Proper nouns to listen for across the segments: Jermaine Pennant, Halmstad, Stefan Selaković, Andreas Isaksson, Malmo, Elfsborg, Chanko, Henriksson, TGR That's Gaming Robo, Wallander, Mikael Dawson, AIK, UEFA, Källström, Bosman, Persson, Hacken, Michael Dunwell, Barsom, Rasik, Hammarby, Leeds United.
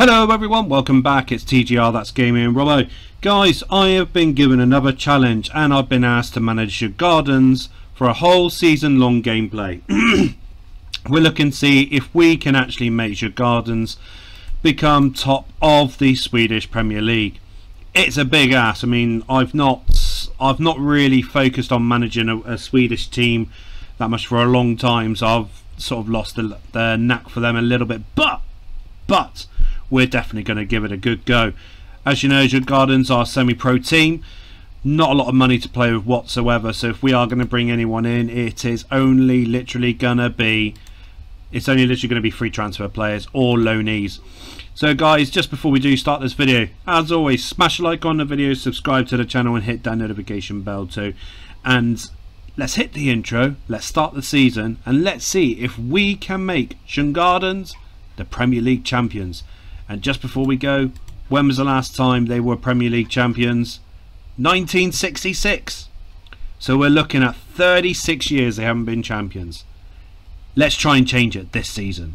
Hello everyone, welcome back. It's TGR, that's Gaming and Robbo. Guys, I have been given another challenge and I've been asked to manage your gardens for a whole season long gameplay. We're looking to see if we can actually make your gardens become top of the Swedish Premier League. It's a big ask. I mean, I've not really focused on managing a Swedish team that much for a long time, so I've sort of lost the knack for them a little bit, but we're definitely going to give it a good go. As you know, your gardens are a semi-pro team, not a lot of money to play with whatsoever, so if we are going to bring anyone in, it's only literally going to be free transfer players or loanees. So guys, just before we do start this video, as always, smash a like on the video, subscribe to the channel and hit that notification bell too. And let's hit the intro, let's start the season, and let's see if we can make Djurgården the Premier League champions. And just before we go, when was the last time they were Premier League champions? 1966. So we're looking at 36 years they haven't been champions. Let's try and change it this season.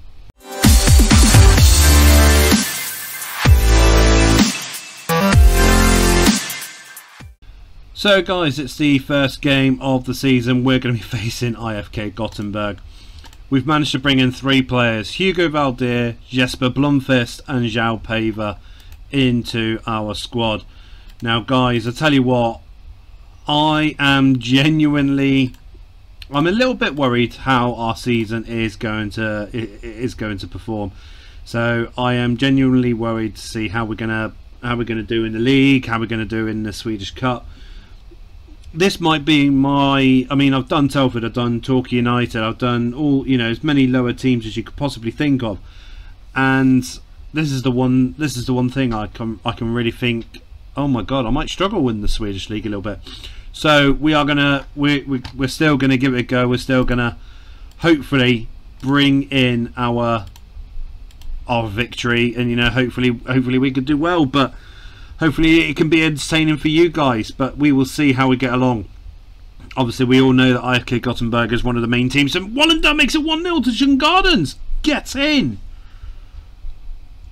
So guys, it's the first game of the season. We're going to be facing IFK Göteborg. We've managed to bring in three players, Hugo Valdir, Jesper Blomqvist and João Pavão into our squad. Now guys, I tell you what, I'm a little bit worried how our season is going to perform. So I am genuinely worried to see how we're going to do in the league, how we're going to do in the Swedish Cup. This might be my, I mean, I've done Telford, I've done Torquay United, I've done all, you know, as many lower teams as you could possibly think of, and this is the one thing I can really think, oh my god, I might struggle in the Swedish league a little bit. So we're still gonna give it a go. We're still gonna hopefully bring in our victory, and you know, hopefully we could do well, but hopefully it can be entertaining for you guys, but we will see how we get along. Obviously, we all know that IFK Göteborg is one of the main teams, and Wallander makes it 1-0 to Djurgården. Get in!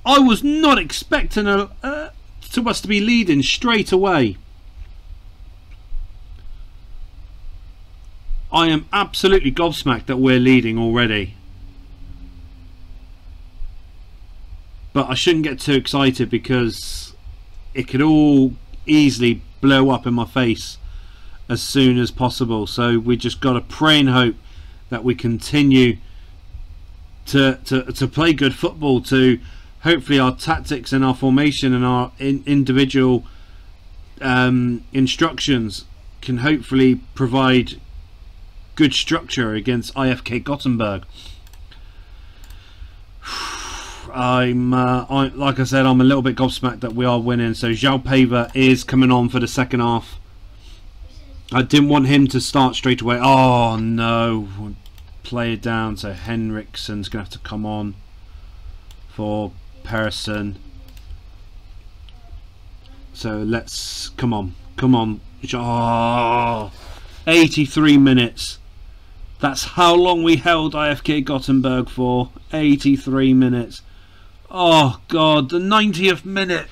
I was not expecting us to be leading straight away. I am absolutely gobsmacked that we're leading already. But I shouldn't get too excited because it could all easily blow up in my face as soon as possible. So we just got to pray and hope that we continue to play good football, to hopefully our tactics and our formation and our individual instructions can hopefully provide good structure against IFK Göteborg. Like I said, I'm a little bit gobsmacked that we are winning. So João Pavão is coming on for the second half. I didn't want him to start straight away. Oh no, player down. So Henriksen's gonna have to come on for Persson. So let's come on. Oh, 83 minutes. That's how long we held IFK Göteborg for. 83 minutes. Oh god, the 90th minute.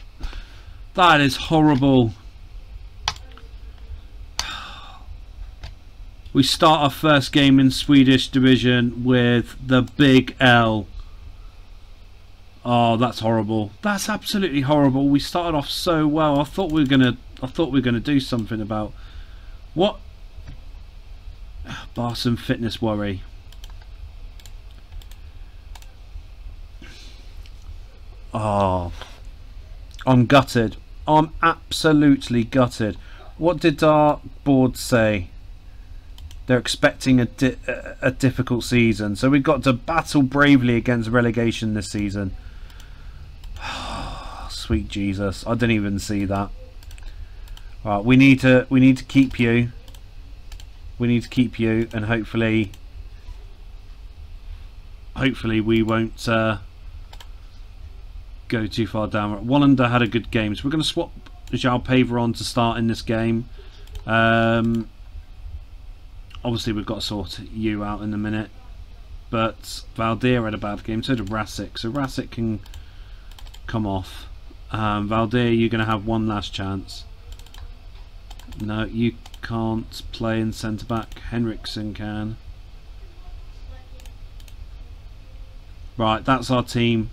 That is horrible. We start our first game in Swedish division with the big L. Oh, that's horrible. That's absolutely horrible. We started off so well. I thought we were gonna do something about what Barsom fitness worry. Oh, I'm gutted. I'm absolutely gutted. What did our board say? They're expecting a difficult season. So we've got to battle bravely against relegation this season. Oh, sweet Jesus. I didn't even see that. Right, we need to keep you. We need to keep you, and hopefully we won't go too far down. Wallander had a good game, so we're going to swap João Pavão on to start in this game. Obviously we've got to sort you out in a minute, but Valdir had a bad game, so did Rasik, so Rasik can come off. Valdir, you're going to have one last chance. No, you can't play in centre back. Henriksson can. Right, that's our team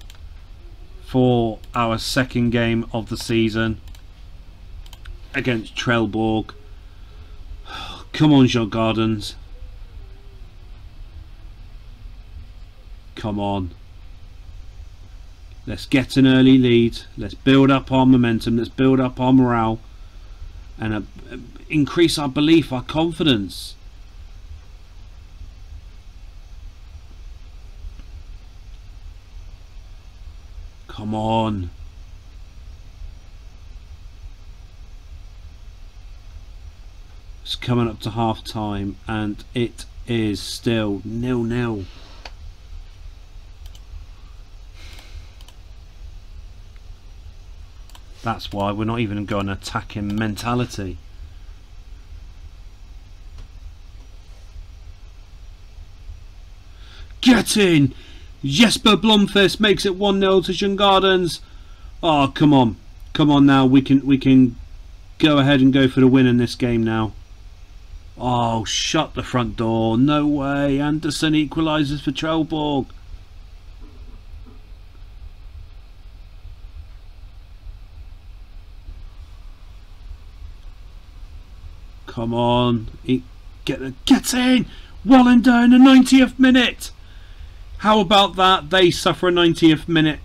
for our second game of the season against Trelleborg. Come on, Djurgården. Come on. Let's get an early lead. Let's build up our momentum. Let's build up our morale. And increase our belief, our confidence. Come on. It's coming up to half time and it is still 0-0. That's why we're not even got an attacking mentality. Get in! Jesper Blomqvist makes it 1-0 to Djurgården. Oh, come on. Come on now. We can go ahead and go for the win in this game now. Oh, shut the front door. No way. Anderson equalises for Trelleborg. Come on, get in! Wallander in the 90th minute! How about that? They suffer a 90th minute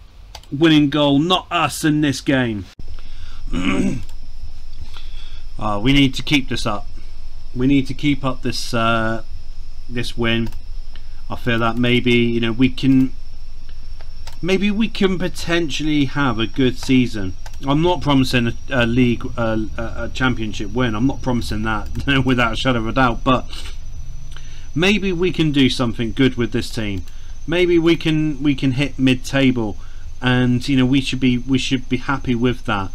winning goal, not us in this game. We need to keep this up. We need to keep up this this win. I feel that maybe, you know, we can potentially have a good season. I'm not promising a championship win. I'm not promising that without a shadow of a doubt, but maybe we can do something good with this team. Maybe we can hit mid-table, and you know, we should be happy with that.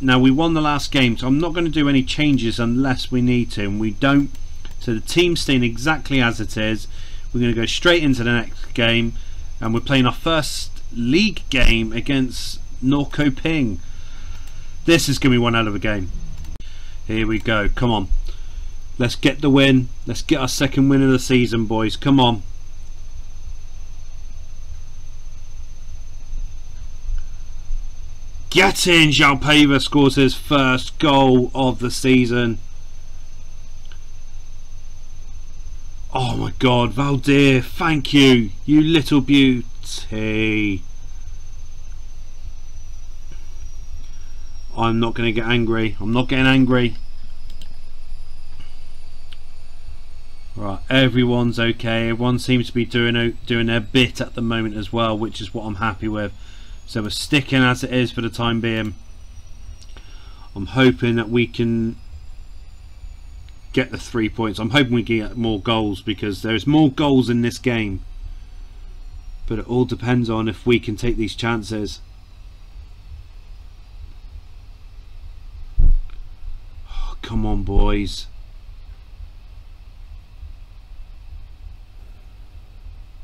Now, we won the last game, so I'm not going to do any changes unless we need to, and we don't. So the team's staying exactly as it is. We're going to go straight into the next game, and we're playing our first league game against Norrköping. This is going to be one hell of a game. Here we go. Come on. Let's get the win. Let's get our second win of the season, boys. Come on. Get in. Xalpeva scores his first goal of the season. Oh my God. Valdir, thank you. You little beauty. I'm not going to get angry. I'm not getting angry. Right, everyone's okay. Everyone seems to be doing their bit at the moment as well, which is what I'm happy with. So we're sticking as it is for the time being. I'm hoping that we can get the 3 points. I'm hoping we can get more goals, because there's more goals in this game. But it all depends on if we can take these chances. Come on, boys.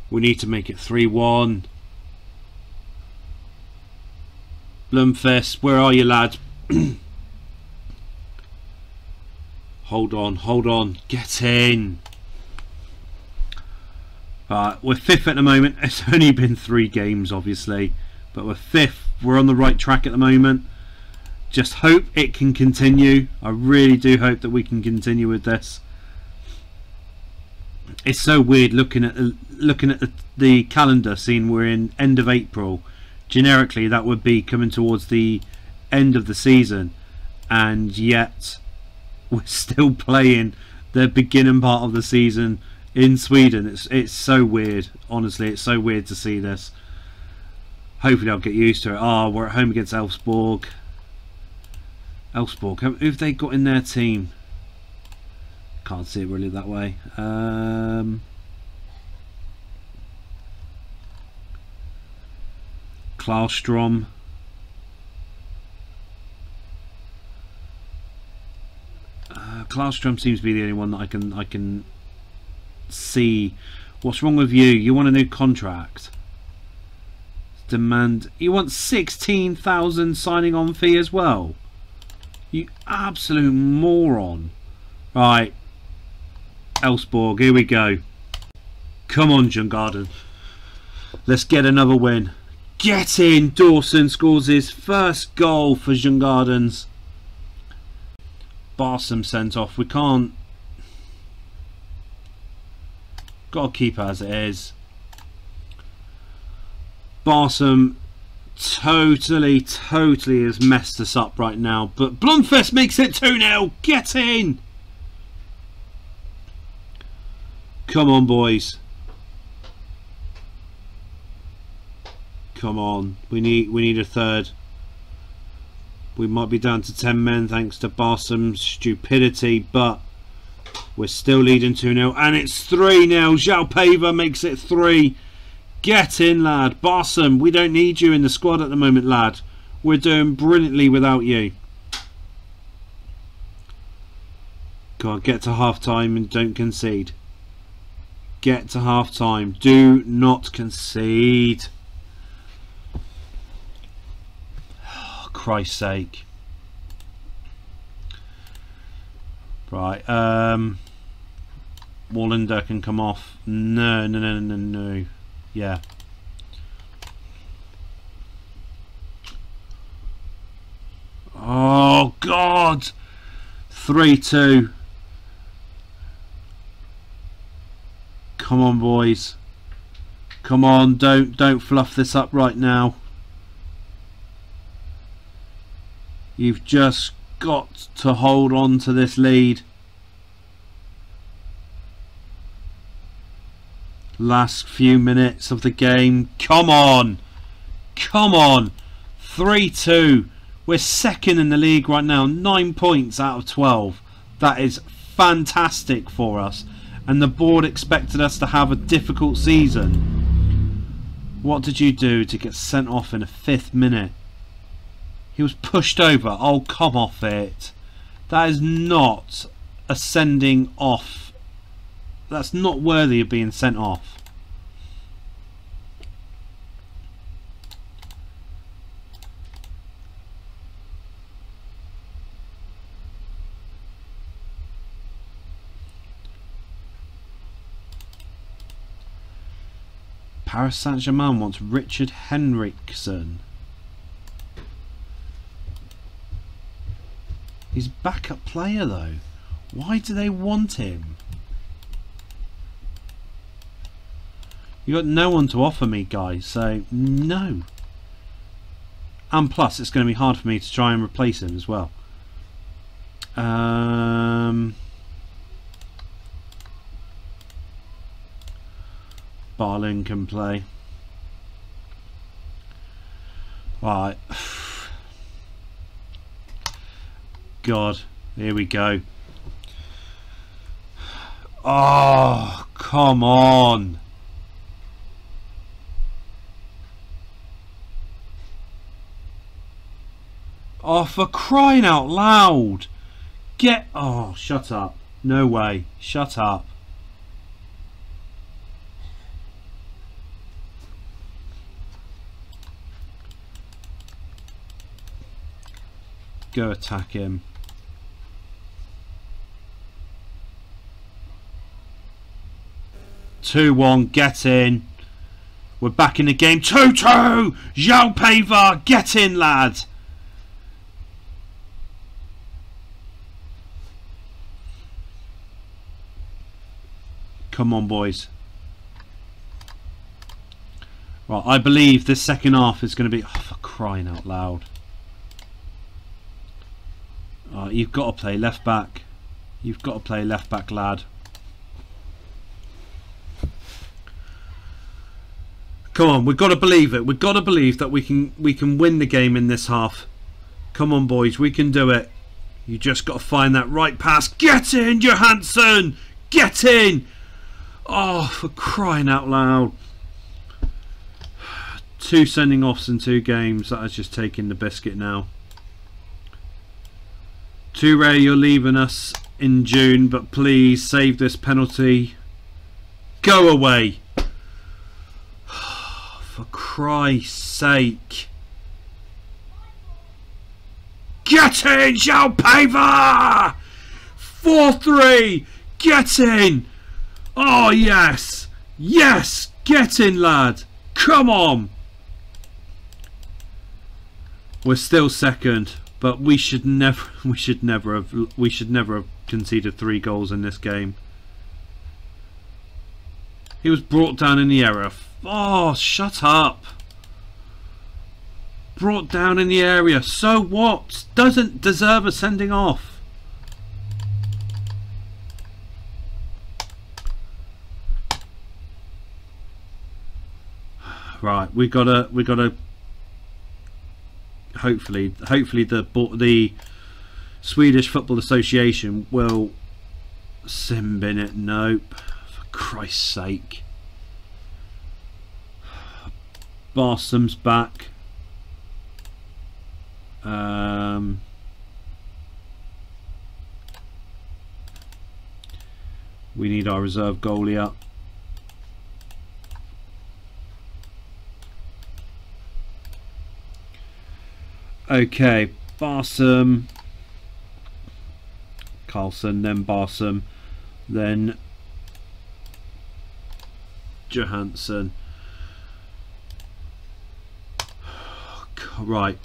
We need to make it 3-1. Blomqvist, where are you, lad? Hold on, hold on. Get in. We're fifth at the moment. It's only been 3 games, obviously. But we're fifth. We're on the right track at the moment. Just hope it can continue. I really do hope that we can continue with this. It's so weird looking at the calendar, seeing we're in end of April. Generically, that would be coming towards the end of the season, and yet we're still playing the beginning part of the season in Sweden. It's so weird. Honestly, it's so weird to see this. Hopefully, I'll get used to it. Ah, we're at home against Elfsborg. Elfsborg, who've they got in their team? Can't see it really that way. Källström, Källström seems to be the only one that I can see. What's wrong with you? You want a new contract? demand. He wants 16,000 signing on fee as well. You absolute moron. Right. Elfsborg, here we go. Come on, Djurgården. Let's get another win. Get in! Dawson scores his first goal for Djurgården's. Barsom sent off. We can't. Got to keep it as it is. Barsom totally has messed us up right now. But Blomqvist makes it 2-0. Get in! Come on, boys. Come on. We need a third. We might be down to 10 men thanks to Barsom's stupidity, but we're still leading 2-0, and it's 3-0. Xalpeva makes it 3. Get in, lad. Barsom, we don't need you in the squad at the moment, lad. We're doing brilliantly without you. God, get to half-time and don't concede. Get to half-time. Do not concede. Christ's sake. Right, Wallander can come off. No. Yeah. Oh God. 3-2. Come on, boys. Come on, don't fluff this up right now. You've just got to hold on to this lead. Last few minutes of the game. Come on. Come on. 3-2. We're second in the league right now. 9 points out of 12. That is fantastic for us. And the board expected us to have a difficult season. What did you do to get sent off in the 5th minute? He was pushed over. Oh, come off it. That is not a sending off. That's not worthy of being sent off. Paris Saint Germain wants Richard Henriksen. He's a backup player though. Why do they want him? You got no one to offer me, guys, so no. And plus it's going to be hard for me to try and replace him as well. Barling can play. Right. God, here we go. Oh, come on. Oh, for crying out loud. Get... Oh, shut up. No way. Shut up. Go attack him. Two-one, get in. We're back in the game. 2-2. Xalpeva, get in, lad. Come on, boys. Well, I believe this second half is going to be. Oh, for crying out loud! Oh, you've got to play left back. You've got to play left back, lad. Come on, we've got to believe it. We've got to believe that we can win the game in this half. Come on, boys, we can do it. You just got to find that right pass. Get in, Johansson! Get in! Oh, for crying out loud. 2 sending offs in 2 games. That is just taking the biscuit now. Toure, you're leaving us in June, but please save this penalty. Go away. For Christ's sake. Get in, João Pavão! 4-3! Get in! Oh, yes! Yes! Get in, lad! Come on! We're still second, but we should never have conceded 3 goals in this game. He was brought down in the area. Oh, shut up. Brought down in the area. So what? Doesn't deserve a sending off. Right, we gotta hopefully the Swedish Football Association will simbin it. Nope. For Christ's sake. Barsom's back. We need our reserve goalie up. Okay, Barsom, Carlson, then Barsom, then Johansson. Right,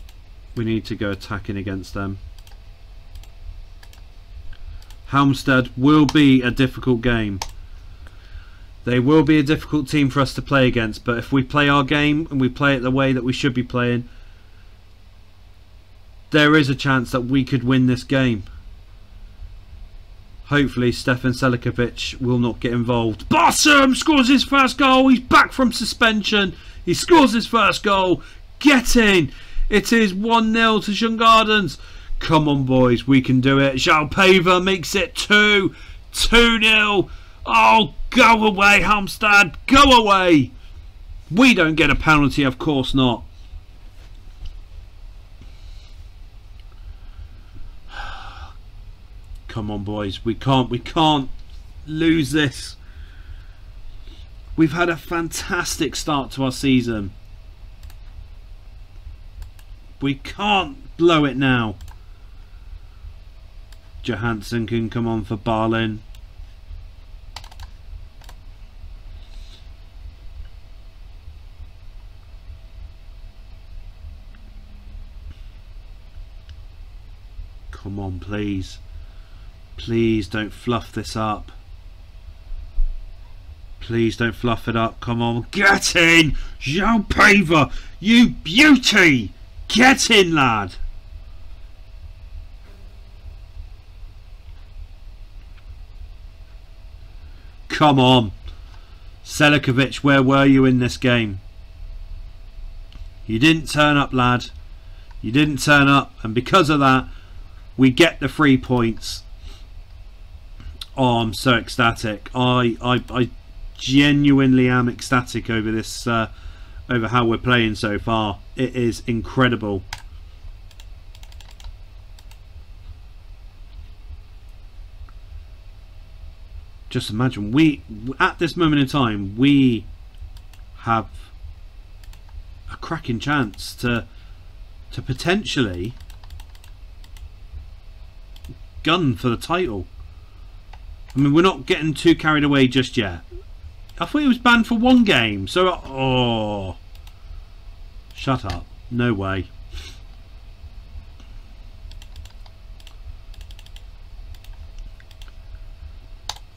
we need to go attacking against them. Halmstad will be a difficult game. They will be a difficult team for us to play against, but if we play our game and we play it the way that we should be playing, there is a chance that we could win this game. Hopefully Stefan Selaković will not get involved. Barsom scores his first goal. He's back from suspension. He scores his first goal. Get in. It is 1-0 to Djurgårdens. Come on, boys. We can do it. João Pavão makes it 2. 2-0. Oh, go away, Halmstad. Go away. We don't get a penalty. Of course not. Come on, boys, we can't lose this. We've had a fantastic start to our season. We can't blow it now. Johansson can come on for Barling. Come on, please. Please don't fluff this up. Please don't fluff it up. Come on. Get in! João Pavão! You beauty! Get in, lad! Come on. Selaković, where were you in this game? You didn't turn up, lad. You didn't turn up. And because of that, we get the 3 points. Oh, I'm so ecstatic. I genuinely am ecstatic over this, over how we're playing so far. It is incredible. Just imagine, we at this moment in time, we have a cracking chance to potentially gun for the title. I mean, we're not getting too carried away just yet. I thought he was banned for 1 game. So, oh. Shut up. No way.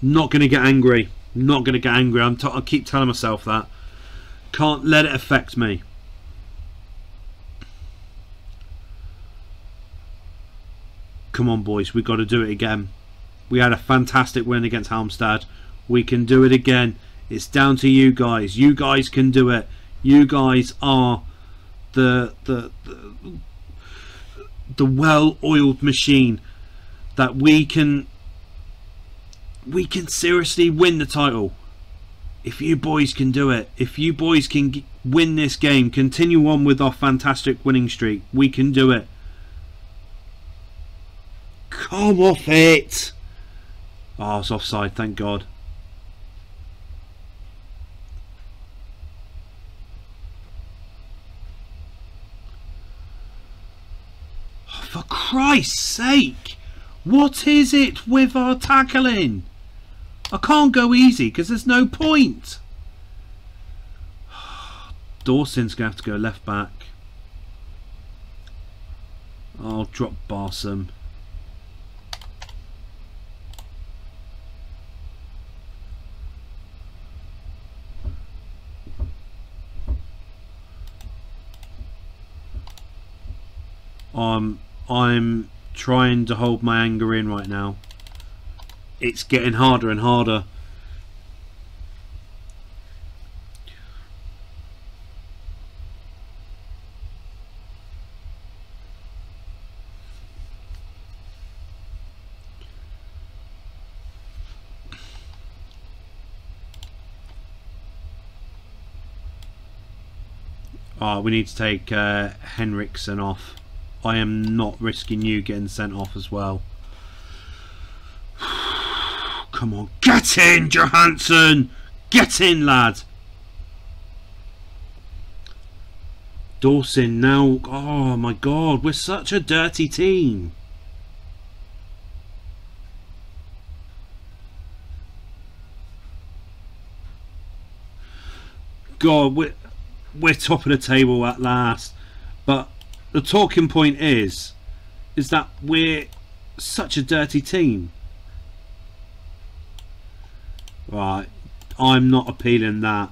Not going to get angry. Not going to get angry. I keep telling myself that. Can't let it affect me. Come on, boys. We've got to do it again. We had a fantastic win against Halmstad. We can do it again. It's down to you guys. You guys can do it. You guys are the well-oiled machine that we can seriously win the title. If you boys can do it, if you boys can win this game, continue on with our fantastic winning streak, we can do it. Come off it. Oh, it's offside, thank God. For Christ's sake, what is it with our tackling? I can't go easy because there's no point. Dawson's going to have to go left back. I'll drop Barsom. I'm trying to hold my anger in right now. It's getting harder and harder. Oh, we need to take Henriksson off. I am not risking you getting sent off as well. Come on, get in, Johansson! Get in, lad! Dawson now. Oh my God, we're such a dirty team. God, we're top of the table at last. But the talking point is that we're such a dirty team. Right, I'm not appealing that.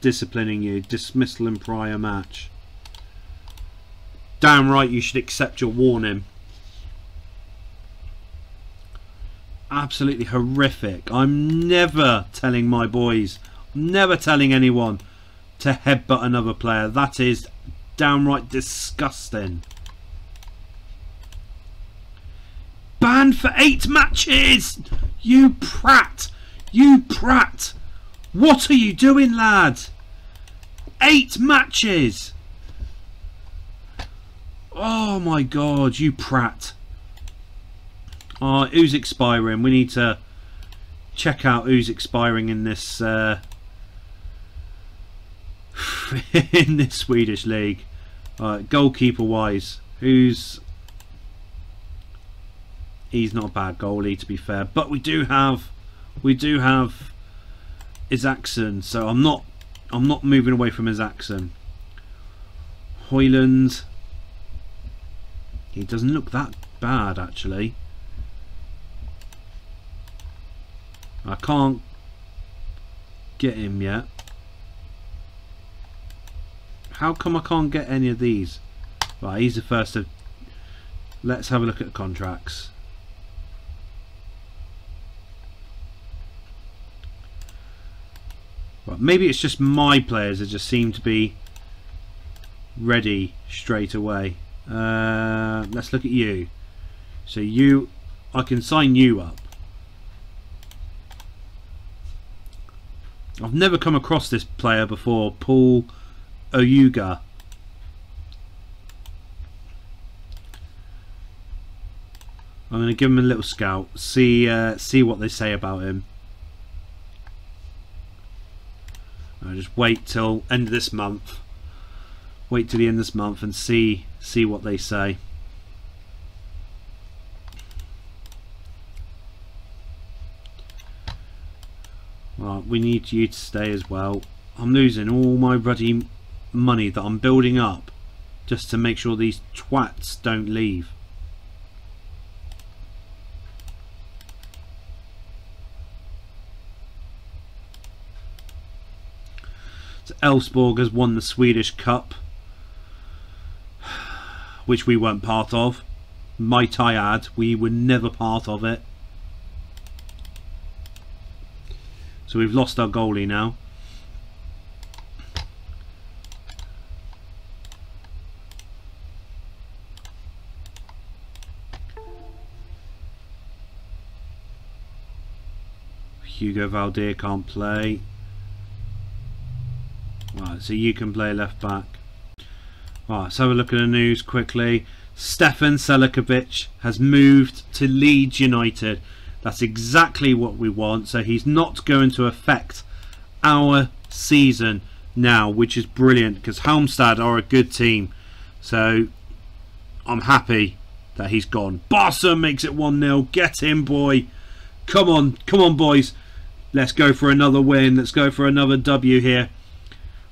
Disciplining you. Dismissal in prior match. Damn right you should accept your warning. Absolutely horrific. I'm never telling my boys, never telling anyone to headbutt another player. That is downright disgusting. Banned for 8 matches. You prat. You prat. What are you doing, lad? 8 matches. Oh my God, you prat. Who's expiring? We need to check out who's expiring in this in this Swedish league. Goalkeeper wise, he's not a bad goalie to be fair, but we do have Isaksson, so I'm not moving away from Isaksson. Højlund, he doesn't look that bad actually. I can't get him yet. How come I can't get any of these? Right, he's the first of... Let's have a look at the contracts. Right, maybe it's just my players that just seem to be ready straight away. Let's look at you. So you... I can sign you up. I've never come across this player before. Paul Oyuga. I'm going to give him a little scout. See what they say about him. I'll just wait till end of this month. Wait till the end of this month and see what they say. Right, we need you to stay as well. I'm losing all my bloody money that I'm building up just to make sure these twats don't leave. So Elfsborg has won the Swedish Cup, which we weren't part of. Might I add, we were never part of it. So we've lost our goalie now. Hugo Valdir can't play. Right, so you can play left back. Right, let's have a look at the news quickly. Stefan Selaković has moved to Leeds United. That's exactly what we want. So he's not going to affect our season now, which is brilliant because Halmstad are a good team. So I'm happy that he's gone. Barsom makes it 1-0. Get him, boy. Come on. Come on, boys. Let's go for another win. Let's go for another W here.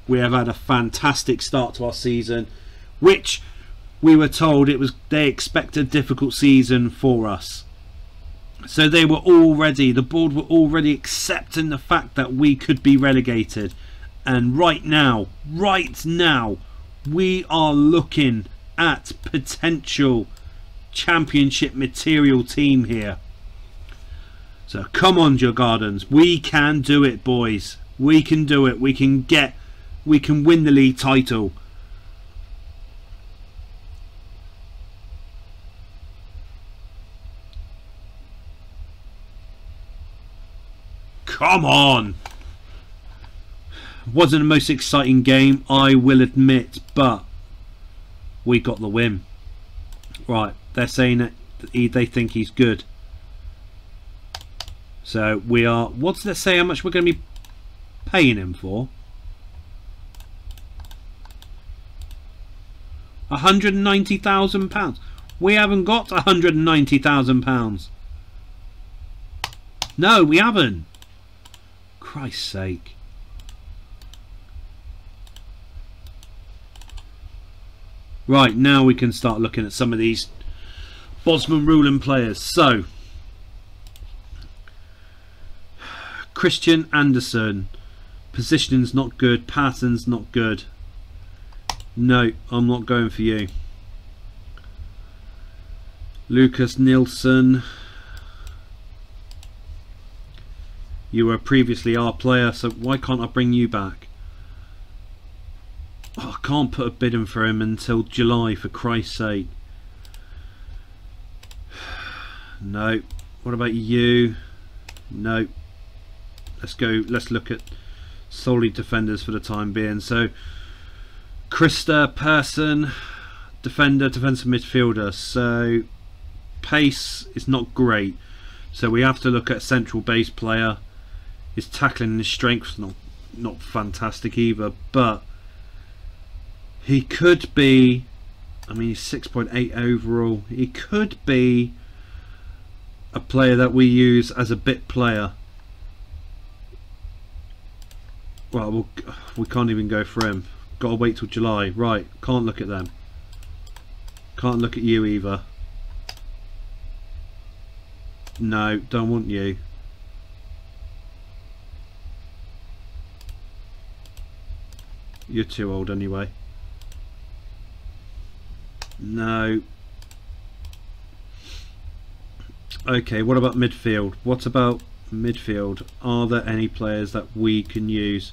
We have had a fantastic start to our season, which we were told it was. They expect a difficult season for us. So they were already, the board were already accepting the fact that we could be relegated. And right now, we are looking at potential championship material team here. So come on, Djurgården, we can do it, boys. We can do it. We can win the league title. Come on. Wasn't the most exciting game, I will admit, but we got the win. Right, they're saying that they think he's good. So we are, what does it say how much we're going to be paying him for? 190,000 pounds. We haven't got 190,000 pounds. No, we haven't. Christ's sake. Right, now we can start looking at some of these Bosman ruling players. So, Christian Anderson. Positioning's not good. Pattern's not good. No, I'm not going for you. Lucas Nilsson. You were previously our player, so why can't I bring you back? Oh, I can't put a bid in for him until July, for Christ's sake. No. What about you? No. Let's go. Let's look at solely defenders for the time being. So, Krista, Persson, defender, defensive midfielder. So, pace is not great. So we have to look at central base player. His tackling and strength's not fantastic either, but he could be, I mean, he's 6.8 overall. He could be a player that we use as a bit player. Well, we can't even go for him. Got to wait till July. Right, can't look at them. Can't look at you either. No, don't want you. You're too old anyway. No. Okay, what about midfield? What about midfield? Are there any players that we can use?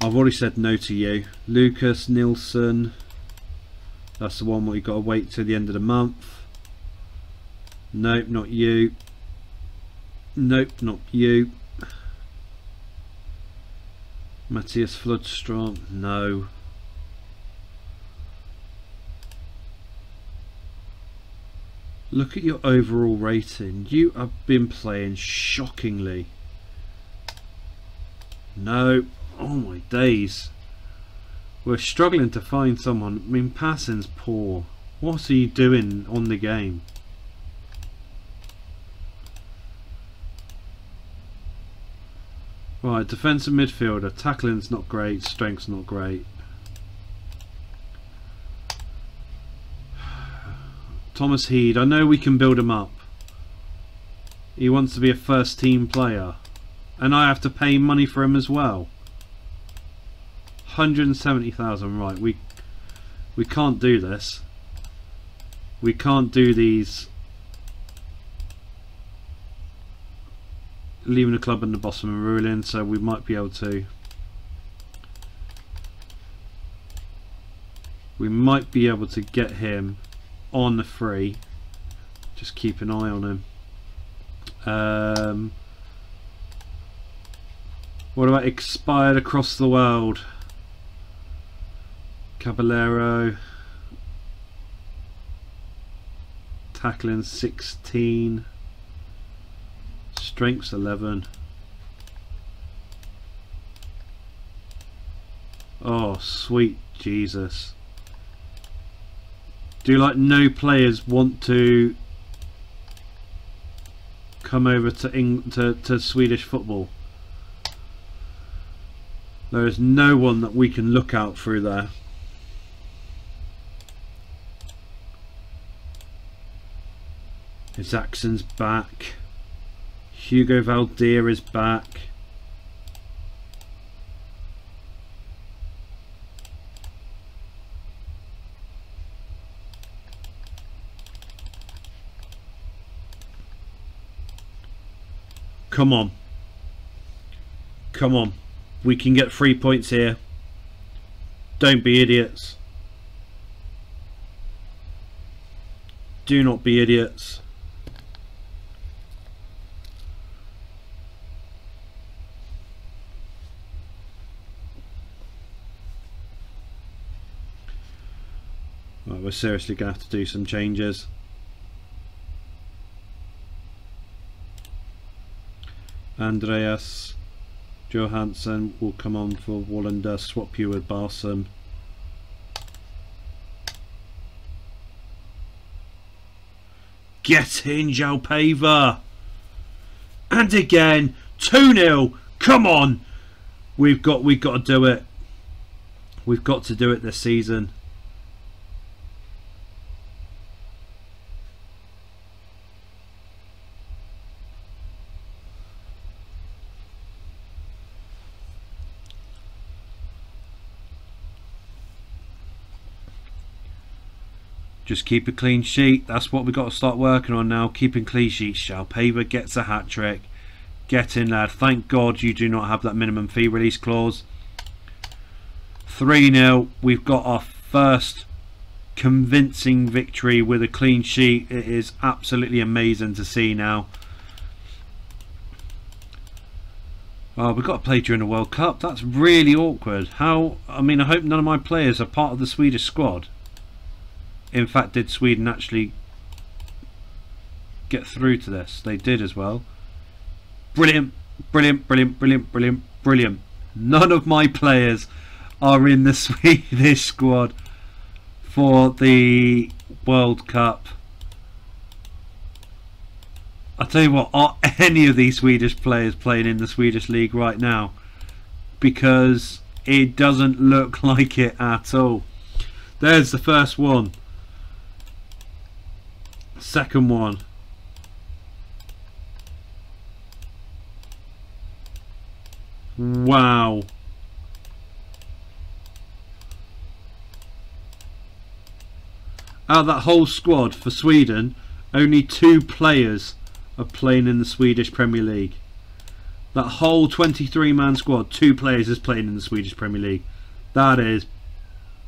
I've already said no to you. Lucas Nilsson. That's the one where you've got to wait till the end of the month. Nope, not you. Nope, not you. Matthias Floodstrom, no. Look at your overall rating. You have been playing shockingly. No. Oh my days. We're struggling to find someone. I mean, passing's poor. What are you doing on the game? Right, defensive midfielder. Tackling's not great. Strength's not great. Thomas Heed. I know we can build him up. He wants to be a first team player. And I have to pay money for him as well. 170,000. Right, we can't do this. We can't do these. Leaving the club and the Bosman ruling, so we might be able to. We might be able to get him on the free. Just keep an eye on him. What about expired across the world? Caballero. Tackling 16. Strength's 11. Oh, sweet Jesus. Do like no players want to come over to Swedish football? There is no one that we can look out through there. Zaxson's back. Hugo Valdir is back. Come on. Come on. We can get 3 points here. Don't be idiots. Do not be idiots. Well, we're seriously going to have to do some changes. Andreas Johansson will come on for Wallander, swap you with Barsom. Get in, Xalpeva! And again, 2-0. Come on! We've got to do it. We've got to do it this season. Just keep a clean sheet. That's what we've got to start working on now. Keeping clean sheets. Xalpeva gets a hat trick. Get in, lad. Thank God you do not have that minimum fee release clause. 3-0. We've got our first convincing victory with a clean sheet. It is absolutely amazing to see now. Oh, we've got to play during the World Cup. That's really awkward. How? I mean, I hope none of my players are part of the Swedish squad. In fact, did Sweden actually get through to this? They did as well. Brilliant, brilliant, brilliant, brilliant, brilliant, brilliant. None of my players are in the Swedish squad for the World Cup. I tell you what, are any of these Swedish players playing in the Swedish league right now? Because it doesn't look like it at all. There's the first one. Second one. Wow. Out of that whole squad for Sweden, only 2 players are playing in the Swedish Premier League. That whole 23-man squad, 2 players is playing in the Swedish Premier League. That is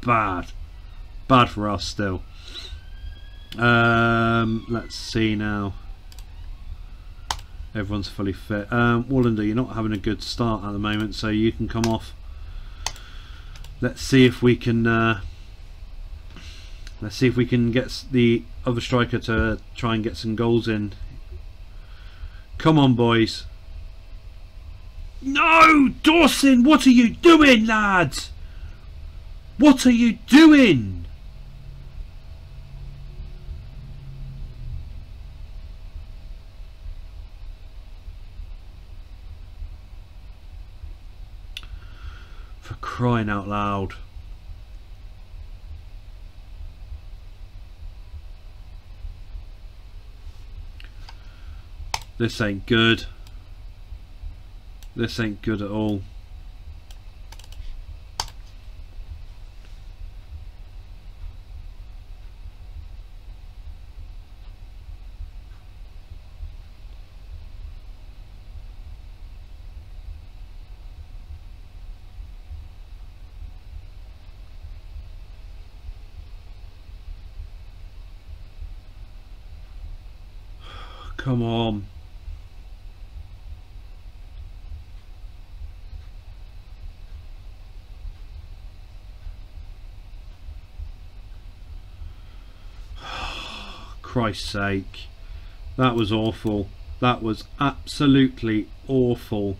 bad. Bad for us still. Let's see now. Everyone's fully fit. Wallander, you're not having a good start at the moment, so you can come off. Let's see if we can. Let's see if we can get the other striker to try and get some goals in. Come on, boys. No, Dawson, what are you doing, lads? What are you doing? Crying out loud. This ain't good. This ain't good at all. Come on. Christ's sake. That was awful. That was absolutely awful.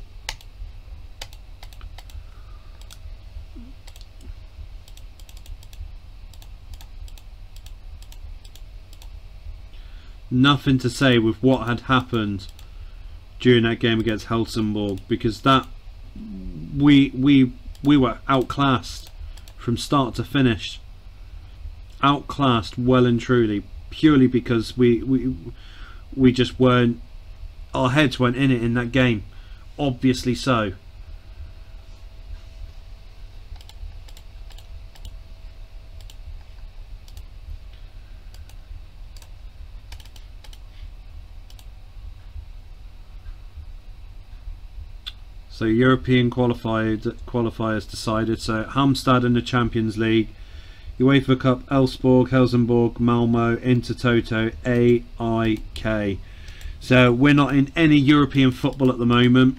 nothing to say with what had happened during that game against Helsingborg, because that we were outclassed from start to finish, outclassed well and truly, purely because we just weren't, our heads weren't in it in that game, obviously so. So European qualifiers decided. So Halmstad in the Champions League, UEFA Cup, Elfsborg, Helsingborg, Malmo, Intertoto, AIK. So we're not in any European football at the moment.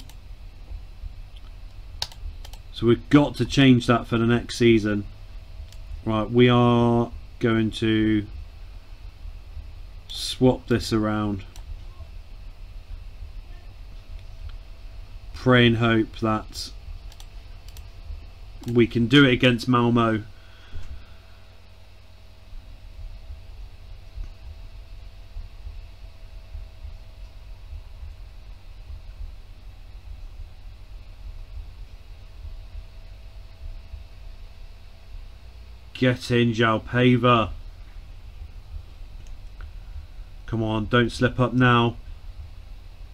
So we've got to change that for the next season. Right, we are going to swap this around. Pray and hope that we can do it against Malmo. Get in, Xalpeva. Come on, don't slip up now.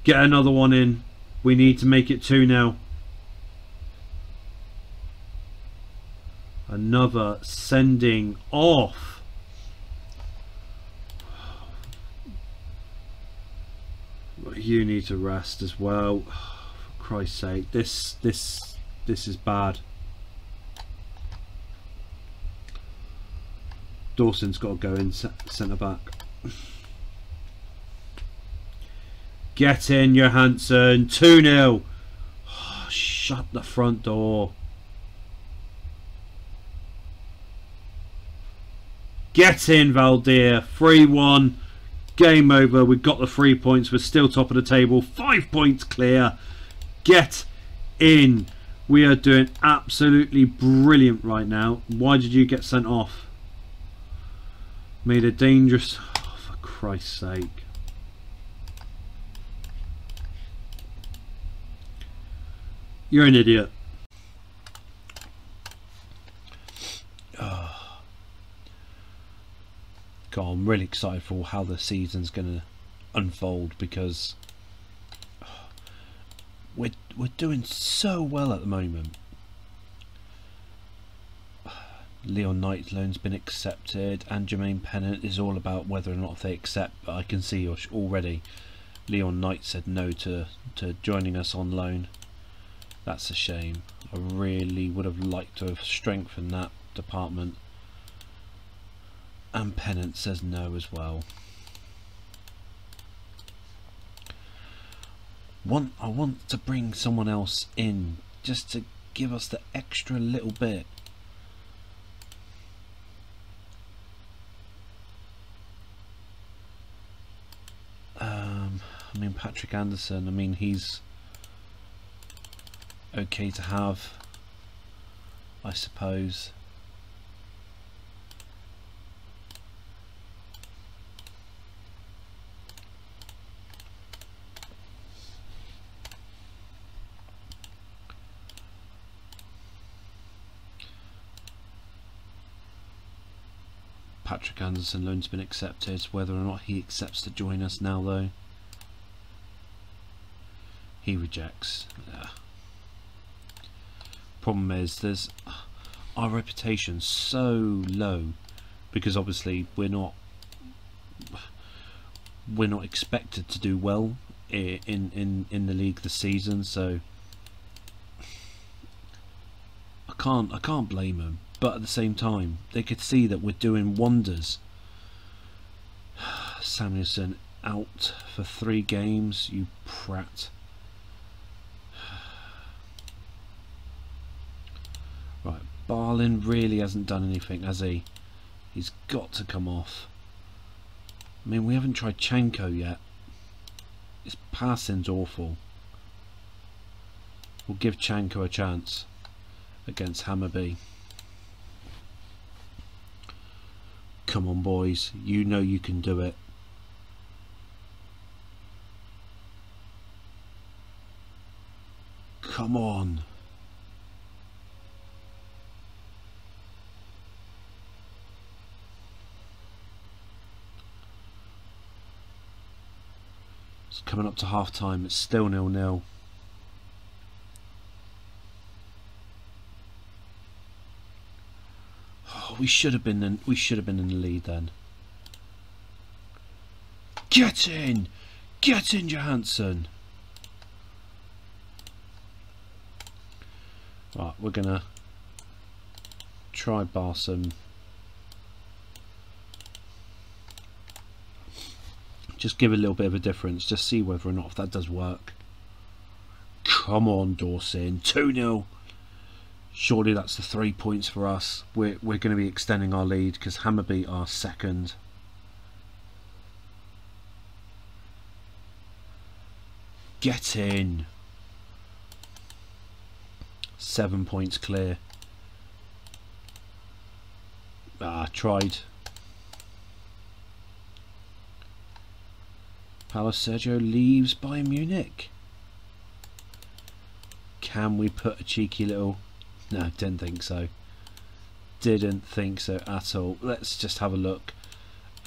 Get another one in. We need to make it 2 now. Another sending off. You need to rest as well. For Christ's sake, this is bad. Dawson's got to go in centre back. Get in, Johansson. 2-0. Oh, shut the front door. Get in, Valdir. 3-1. Game over. We've got the 3 points. We're still top of the table. 5 points clear. Get in. We are doing absolutely brilliant right now. Why did you get sent off? Made a dangerous... Oh, for Christ's sake. You're an idiot. Oh. God, I'm really excited for how the season's going to unfold, because we're doing so well at the moment. Leon Knight's loan's been accepted, and Jermaine Pennant is all about whether or not they accept. But I can see already Leon Knight said no to joining us on loan. That's a shame. I really would have liked to have strengthened that department. And Pennant says no as well. I want to bring someone else in just to give us the extra little bit. I mean, Patrick Anderson, I mean, he's okay to have, I suppose. Patrick Anderson loan's been accepted. Whether or not he accepts to join us now, though, he rejects. Yeah. Problem is, there's our reputation's so low, because obviously we're not expected to do well in the league this season, so I can't blame them, but at the same time they could see that we're doing wonders. Samuelson out for 3 games, you prat. Right, Barling really hasn't done anything, has he? He's got to come off. I mean, we haven't tried Chanko yet. His passing's awful. We'll give Chanko a chance against Hammarby. Come on, boys. You know you can do it. Come on. It's coming up to half time, it's still 0-0. Oh, we should have been in the lead then. Get in! Get in, Johansson! Right, we're going to try Barsom. Just give a little bit of a difference. Just see whether or not if that does work. Come on, Dawson. 2-0. Surely that's the 3 points for us. We're going to be extending our lead because Hammarby are second. Get in. 7 points clear. Ah, tried. Palacerjo leaves Bayern Munich. Can we put a cheeky little... No, didn't think so. Didn't think so at all. Let's just have a look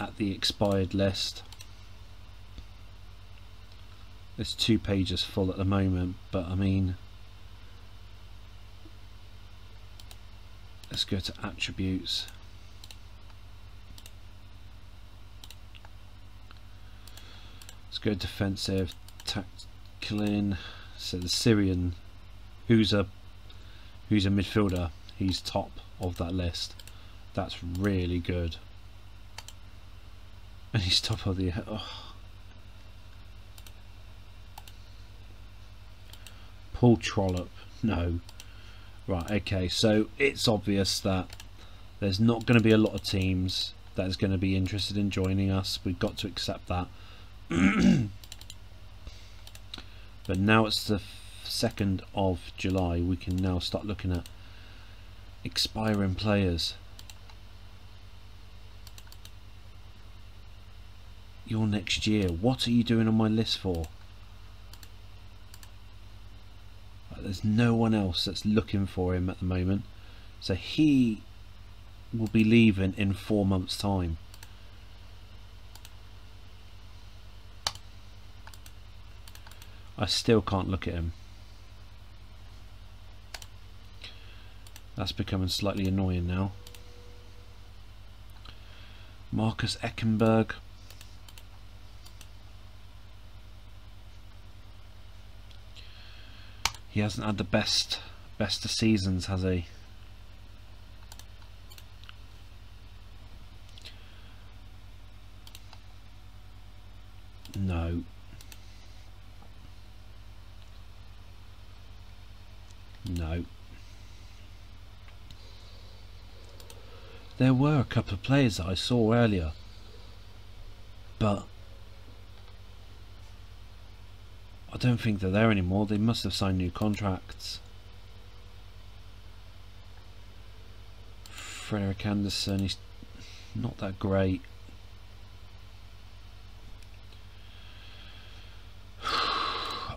at the expired list. There's 2 pages full at the moment, but I mean... Let's go to attributes. Let's go defensive, tackling. So the Syrian, who's a midfielder, he's top of that list. That's really good. And he's top of the... Oh. Paul Trollope, no. Right, okay, so it's obvious that there's not going to be a lot of teams that is going to be interested in joining us. We've got to accept that. But now it's the 2nd of July. We can now start looking at expiring players. You're next year. What are you doing on my list for? There's no one else that's looking for him at the moment, so he will be leaving in 4 months' time. I still can't look at him. That's becoming slightly annoying now. Marcus Eckenberg. He hasn't had the best of seasons, has he? No. No. There were a couple of players that I saw earlier, but I don't think they're there anymore. They must have signed new contracts. Frederick Anderson, he's not that great.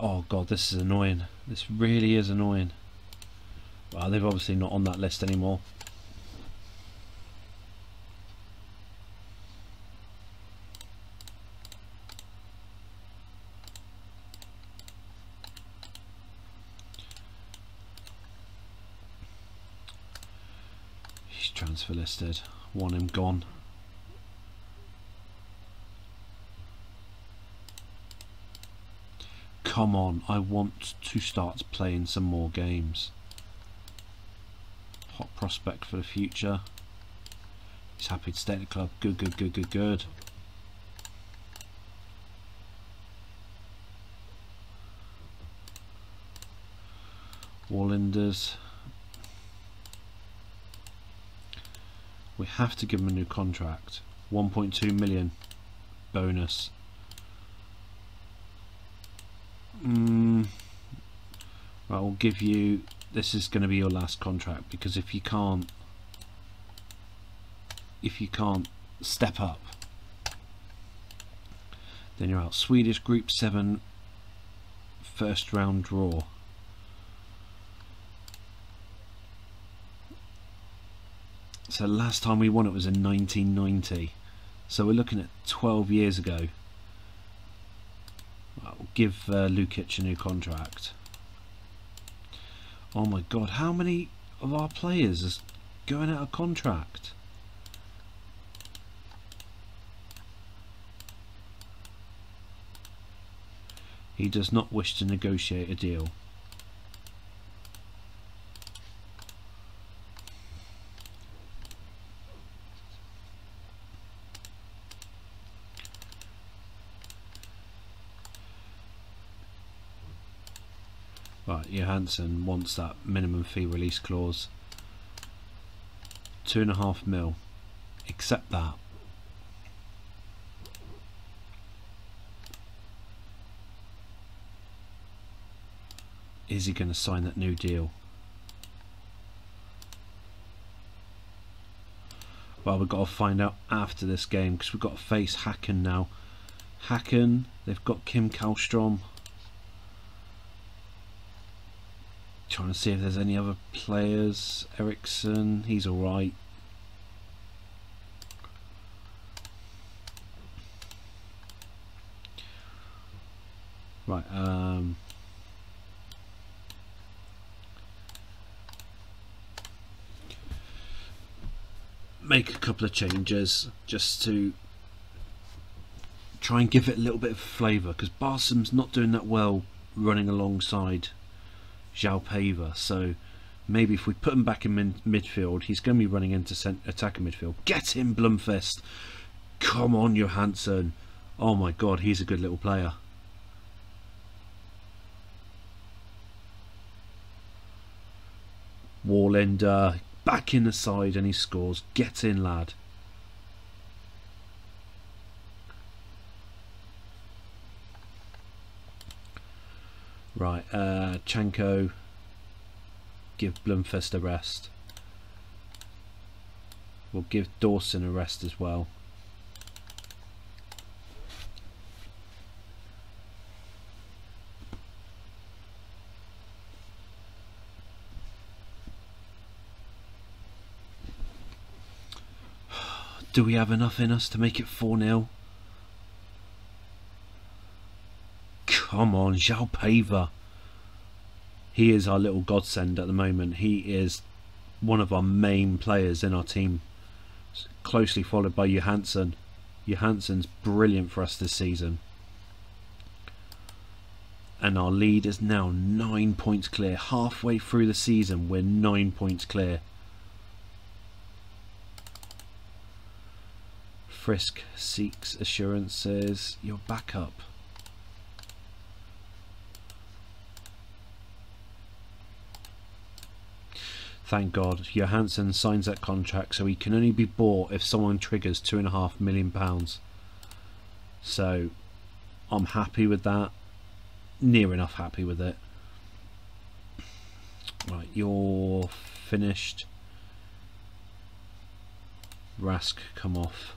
Oh god, this is annoying. This really is annoying. Well, they're obviously not on that list anymore. Transfer listed, want him gone. Come on, I want to start playing some more games. Hot prospect for the future. He's happy to stay at the club. Good. Wallanders. We have to give him a new contract. 1.2 million bonus. Right, we'll give you... This is going to be your last contract, because if you can't step up, then you're out. Swedish Group 7 first round draw. So last time we won it was in 1990. So we're looking at 12 years ago. I'll give Lukic a new contract. Oh my god, how many of our players is going out of contract? He does not wish to negotiate a deal. Right, Johansson wants that minimum fee release clause. 2.5 mil. Accept that. Is he going to sign that new deal? Well, we've got to find out after this game, because we've got to face Hacken now. Hacken, they've got Kim Källström. Trying to see if there's any other players. Henriksson, he's alright. Right, make a couple of changes just to try and give it a little bit of flavour, because Barsom's not doing that well running alongside Xalpeva. So maybe if we put him back in midfield, he's going to be running into attacking midfield. Get him, Blomqvist. Come on, Johansson. Oh my god, he's a good little player. Wallander, back in the side, and he scores. Get in, lad. Right, Chanko, give Blomqvist a rest. We'll give Dawson a rest as well. Do we have enough in us to make it 4-0? Come on, Xalpeva. He is our little godsend at the moment. He is one of our main players in our team, closely followed by Johansson. Johansson's brilliant for us this season. And our lead is now 9 points clear. Halfway through the season, we're 9 points clear. Frisk seeks assurances. You're back up. Thank God. Johansson signs that contract, so he can only be bought if someone triggers £2.5 million. So I'm happy with that. Near enough happy with it. Right, you're finished. Rask, come off.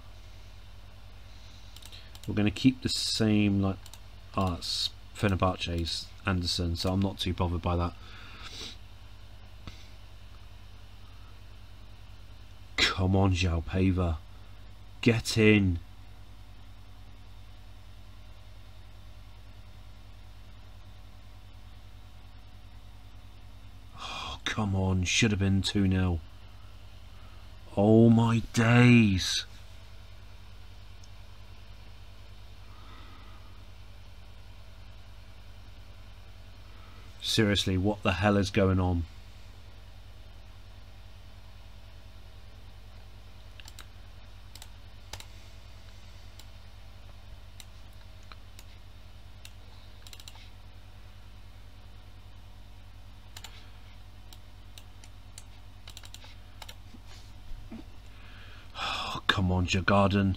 We're going to keep the same, like, it's Fenerbahce's Anderson, so I'm not too bothered by that. Come on, Xalpeva. Get in. Oh, come on. Should have been 2-0. Oh, my days. Seriously, what the hell is going on? Oh, come on, Djurgården.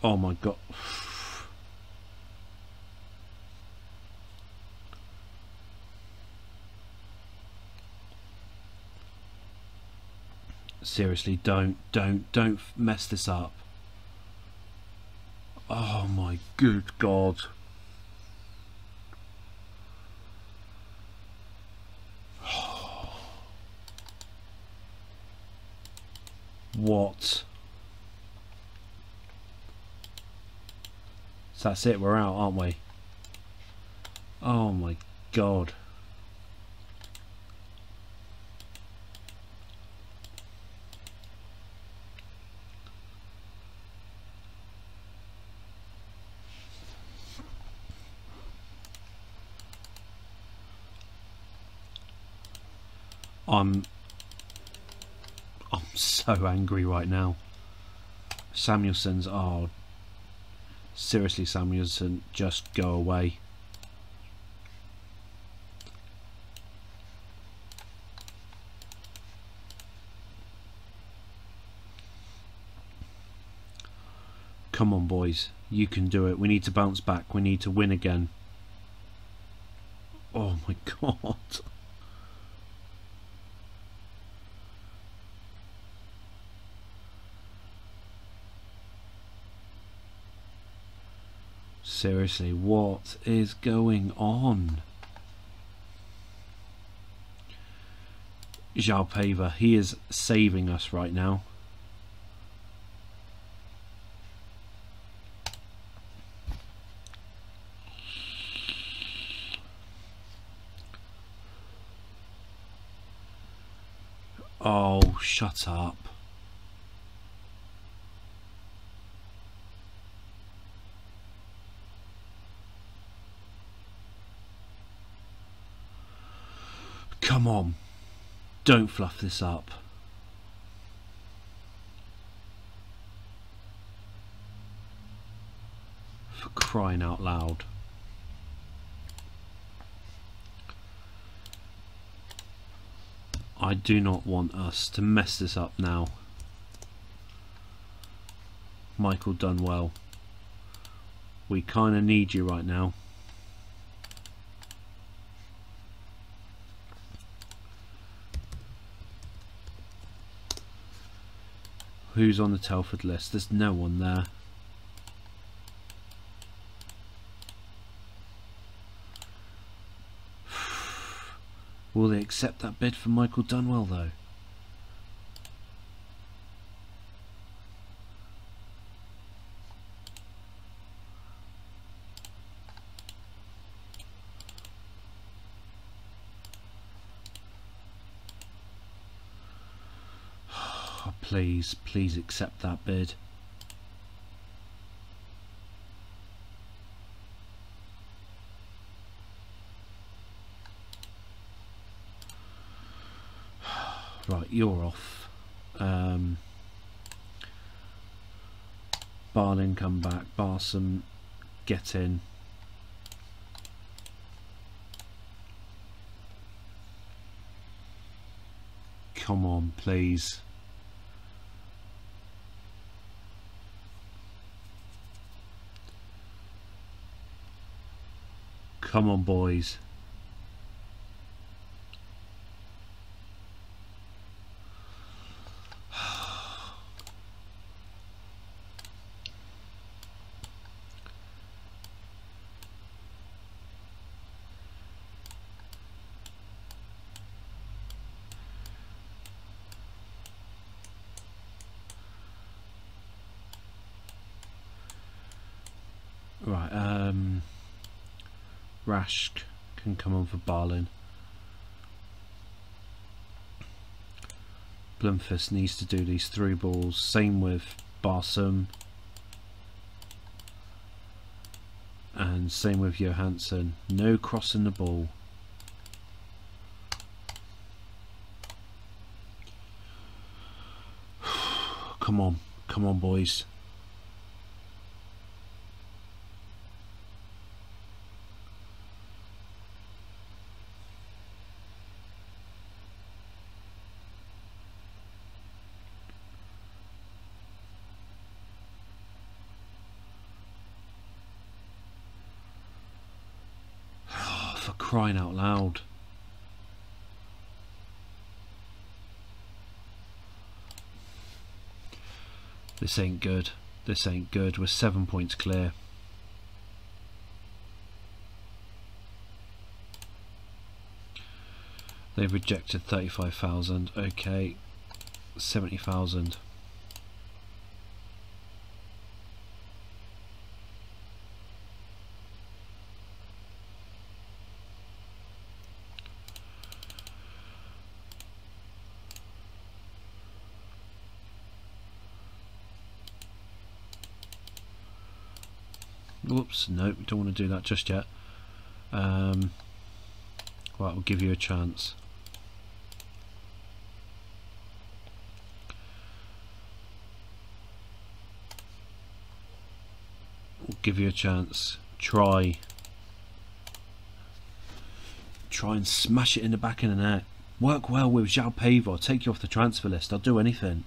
Oh my god. Seriously, don't mess this up. Oh my good god. what? So that's it, we're out, aren't we? Oh my god. I'm so angry right now. Samuelson's are... Seriously, Samuelsson, just go away. Come on, boys. You can do it. We need to bounce back. We need to win again. Oh, my God. Seriously, what is going on? Xalpeva, he is saving us right now. Oh, shut up. Come on, don't fluff this up. For crying out loud. I do not want us to mess this up now. Michael Dunwell, we kind of need you right now. Who's on the Telford list? There's no one there. Will they accept that bid for Michael Dunwell though? Please, please accept that bid. Right, you're off. Barling, come back. Barsom, get in. Come on, please. Come on, boys. Right, Rask can come on for Barlin. Blomqvist needs to do these through balls. Same with Barsom. And same with Johansson. No crossing the ball. Come on. Come on, boys. Crying out loud. This ain't good. This ain't good. We're 7 points clear. They've rejected 35,000. Okay, 70,000. Whoops, no, we don't want to do that just yet. Right, we'll give you a chance. We'll give you a chance. Try and smash it in the back of the net. Work well with Xalpeva. I'll take you off the transfer list. I'll do anything.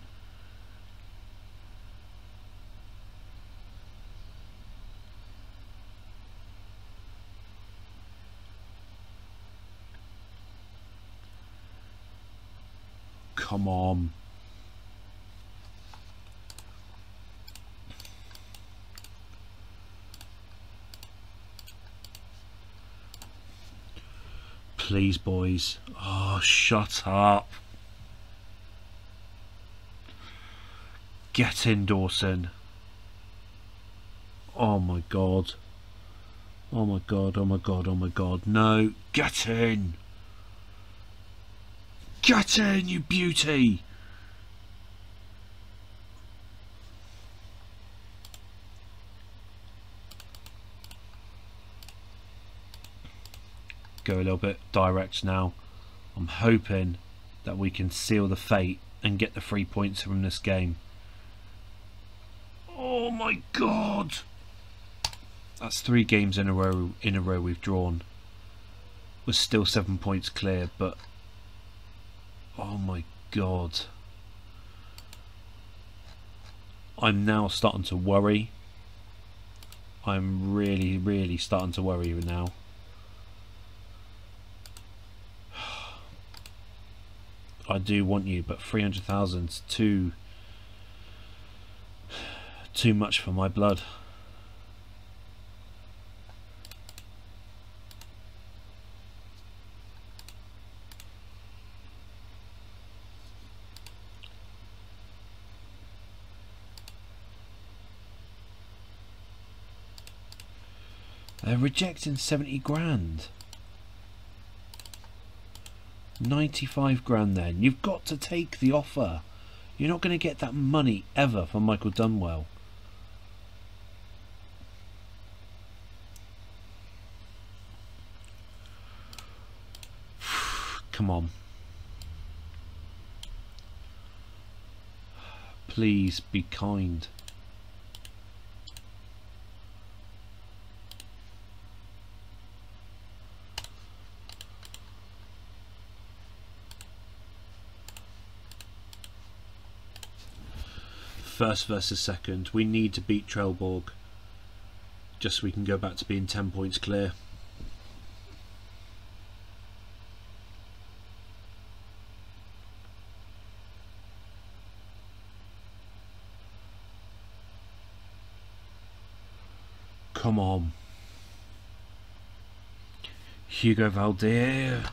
Come on. Please, boys. Oh, shut up. Get in, Dawson. Oh, my God. Oh, my God. Oh, my God. Oh, my God. No. Get in. Get in, you beauty! Go a little bit direct now. I'm hoping that we can seal the fate and get the 3 points from this game. Oh my God! That's 3 games in a row we've drawn. We're still 7 points clear, but oh my God, I'm now starting to worry. I'm really starting to worry now. I do want you, but 300,000's too much for my blood. They're rejecting 70 grand. 95 grand then. You've got to take the offer. You're not going to get that money ever for Michael Dunwell. Come on. Please be kind. First versus second. We need to beat Trelleborg just so we can go back to being 10 points clear. Come on. Hugo Valdir.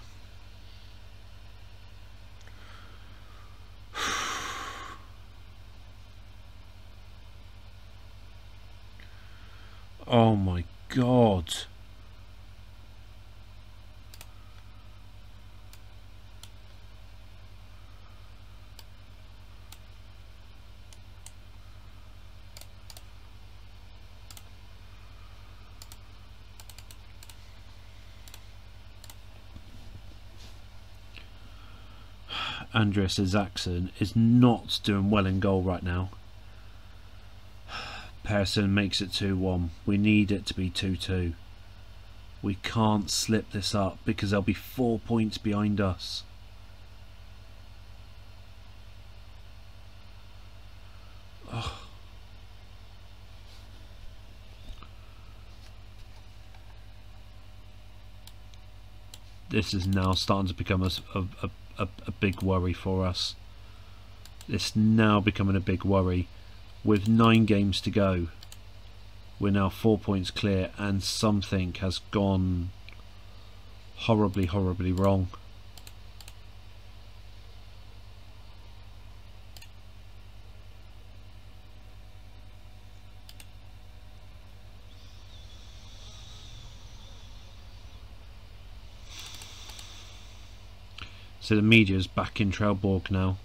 Oh my God. Andreas Isaksson is not doing well in goal right now. Persson makes it 2-1. We need it to be 2-2. We can't slip this up because there'll be 4 points behind us. Oh. This is now starting to become a big worry for us. It's now becoming a big worry. With 9 games to go, we're now 4 points clear, and something has gone horribly wrong. So the media's back in Trelleborg now.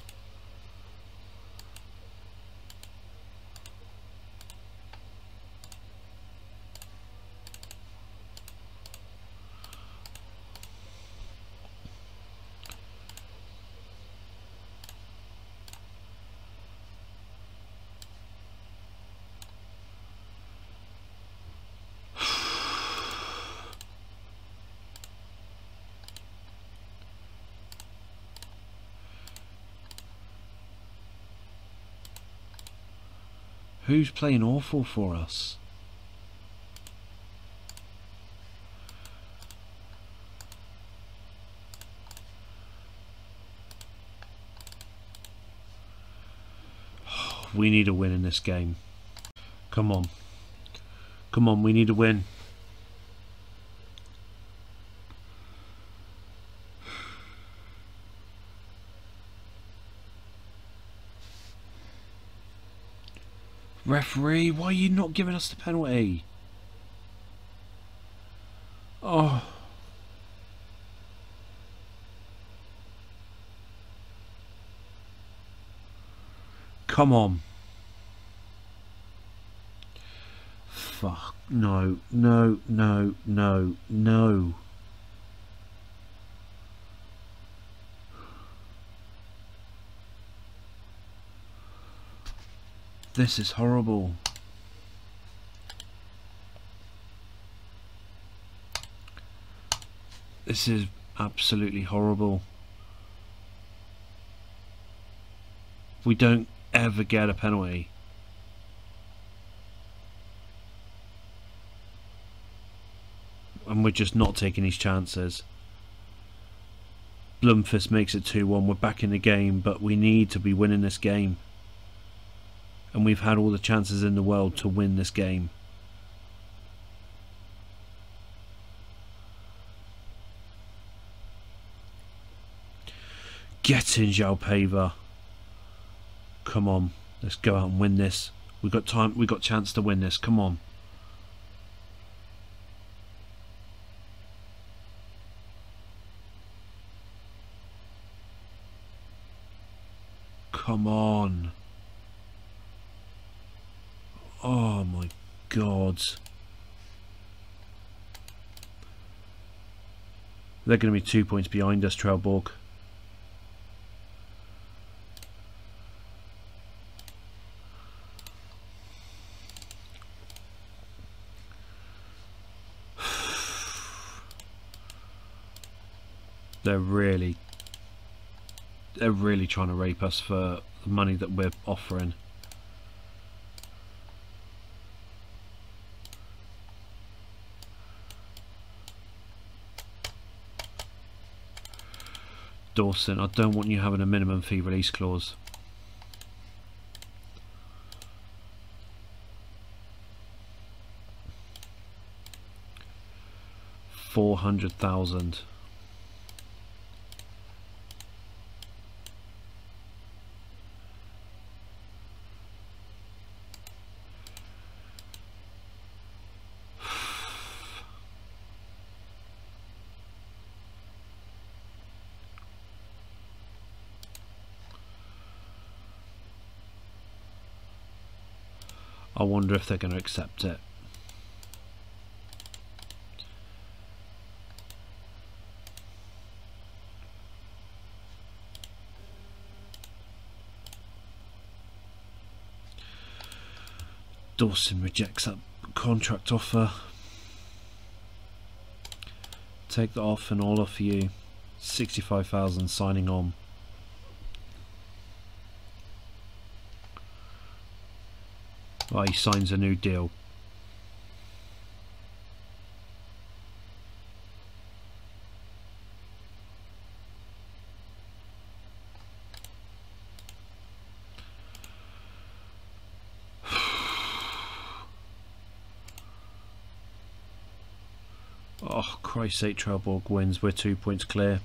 Who's playing awful for us? We need a win in this game. Come on. Come on, we need a win. Referee, why are you not giving us the penalty? Oh. Come on. Fuck. No, no, no, no, no. This is horrible. This is absolutely horrible. We don't ever get a penalty. And we're just not taking these chances. Blomqvist makes it 2-1. We're back in the game, but we need to be winning this game. And we've had all the chances in the world to win this game. Get in, Xalpeva. Come on, let's go out and win this. We've got time, we've got chance to win this. Come on. Come on. Oh my God. They're going to be 2 points behind us, Trelleborg. They're really trying to rape us for the money that we're offering. Dawson, I don't want you having a minimum fee release clause. $400,000. I wonder if they're going to accept it. Dawson rejects that contract offer. Take that off and I'll offer you $65,000 signing on. Oh, he signs a new deal. Oh, Christ's sake, Trelleborg wins. We're 2 points clear.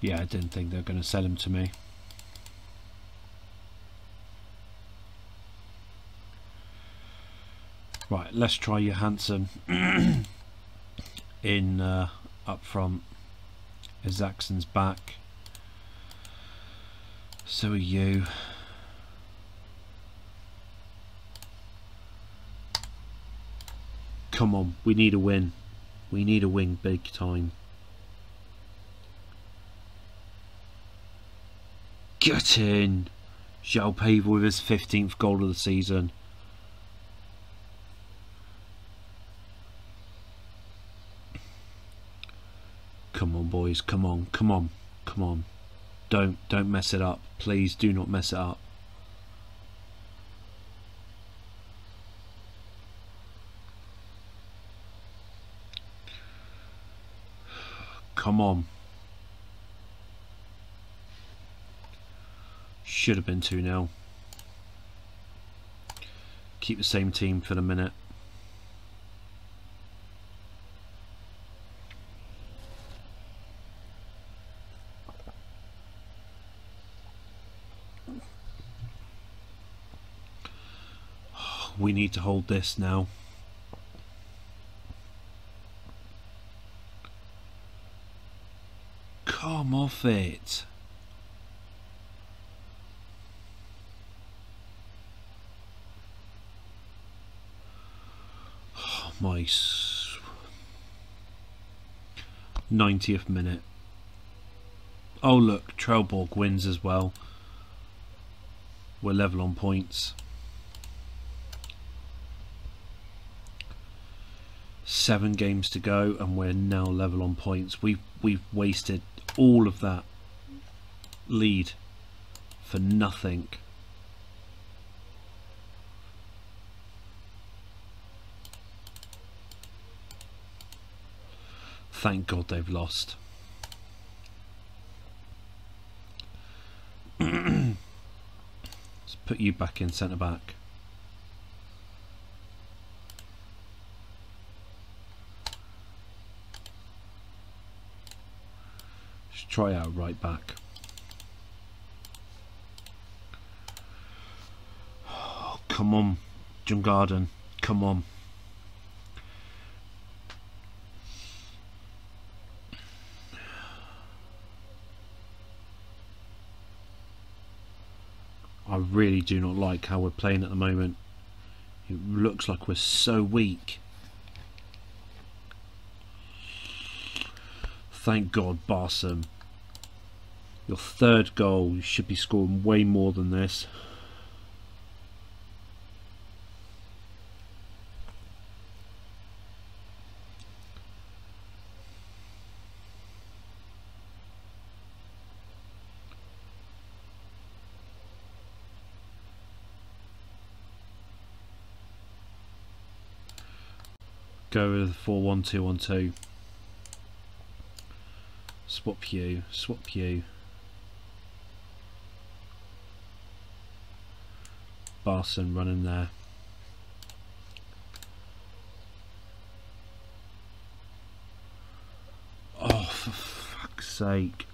Yeah, I didn't think they were going to sell him to me. Right, let's try Johansson in up front. Isakson's back. So are you. Come on, we need a win. We need a win big time. Gutting! Xalpeva with his 15th goal of the season. Come on, boys, come on, come on, come on. Don't mess it up. Please do not mess it up. Come on. Should have been 2-0. Keep the same team for the minute. We need to hold this now. Come off it. Oh, my 90th minute. Oh look, Trelleborg wins as well. We're level on points. 7 games to go and we're now level on points. We've wasted all of that lead for nothing. Thank God they've lost. Let's put you back in centre back. Try out right back. Oh, come on, Djurgården, come on. I really do not like how we're playing at the moment. It looks like we're so weak. Thank God, Barsom. Your 3rd goal, you should be scoring way more than this. Go with 4-1-2-1-2. Swap you, swap you. Barson running there. Oh, for fuck's sake.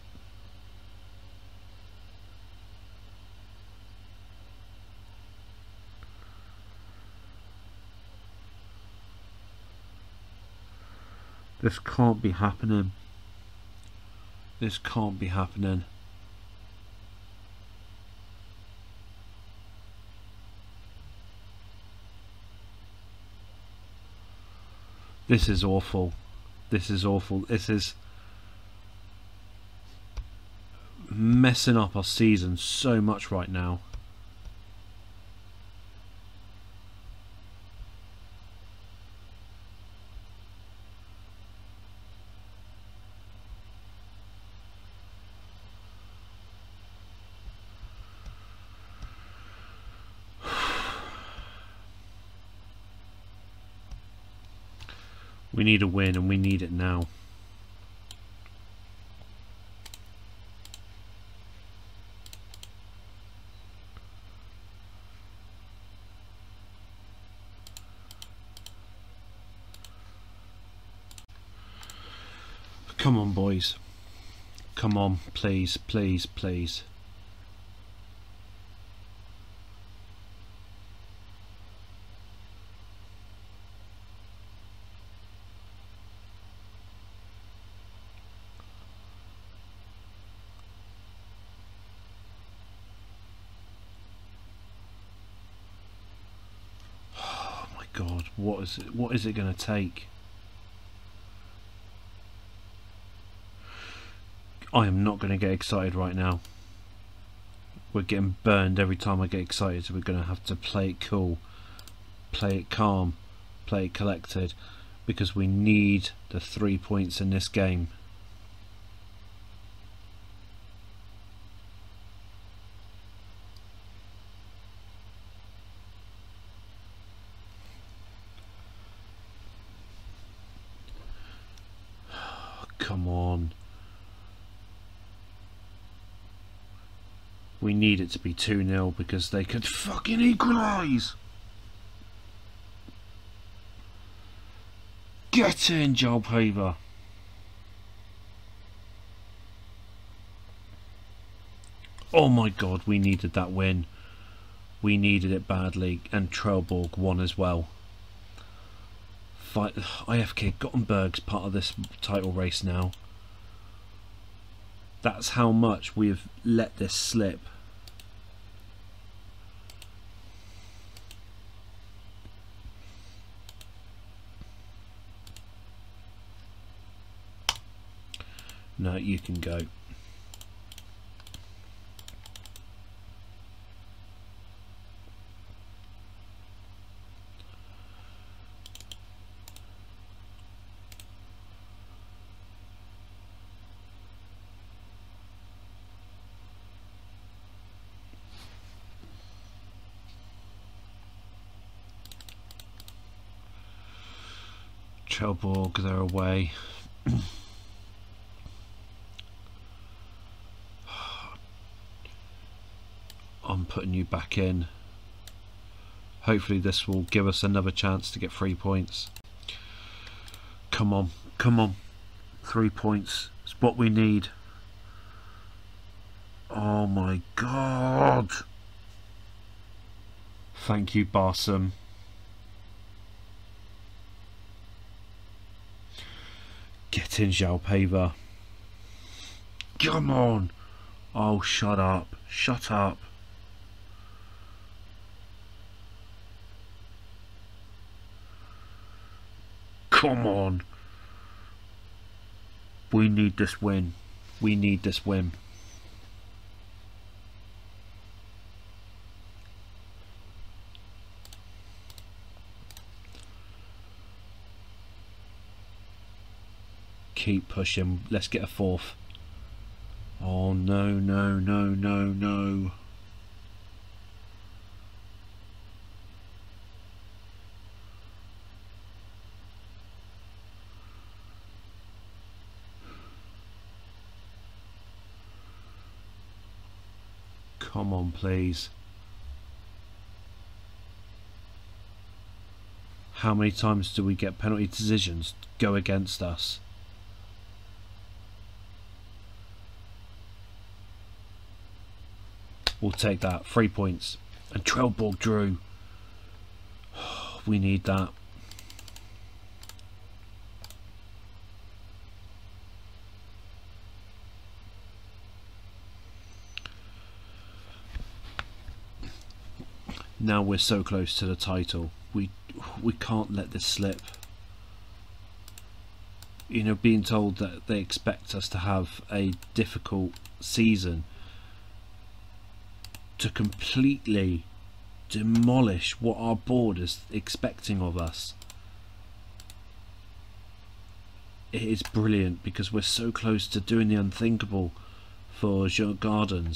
This can't be happening. This can't be happening. This is awful. This is awful. This is messing up our season so much right now. We need a win and we need it now. Come on, boys. Come on, please, please, please. God, what is it going to take? I am not going to get excited right now. We're getting burned every time I get excited, so we're going to have to play it cool, play it calm, play it collected, because we need the 3 points in this game. Come on. We need it to be 2-0 because they could fucking equalise. Get in, Xalpeva. Oh my god, we needed that win. We needed it badly, and Trelleborg won as well. IFK Göteborg's part of this title race now. That's how much we've let this slip. No, you can go. Trelleborg, they're away. I'm putting you back in. Hopefully this will give us another chance to get 3 points. Come on, come on. 3 points. It's what we need. Oh my god. Thank you, Barsom. Get in, Xalpeva. Come on. Oh, shut up. Shut up. Come on. We need this win. We need this win. Keep pushing. Let's get a fourth. Oh no, no, no, no, no. Come on, please. How many times do we get penalty decisions go against us? We'll take that. 3 points. And Trelleborg drew. We need that. Now we're so close to the title. We can't let this slip. You know, being told that they expect us to have a difficult season, to completely demolish what our board is expecting of us. It is brilliant because we're so close to doing the unthinkable for Djurgården.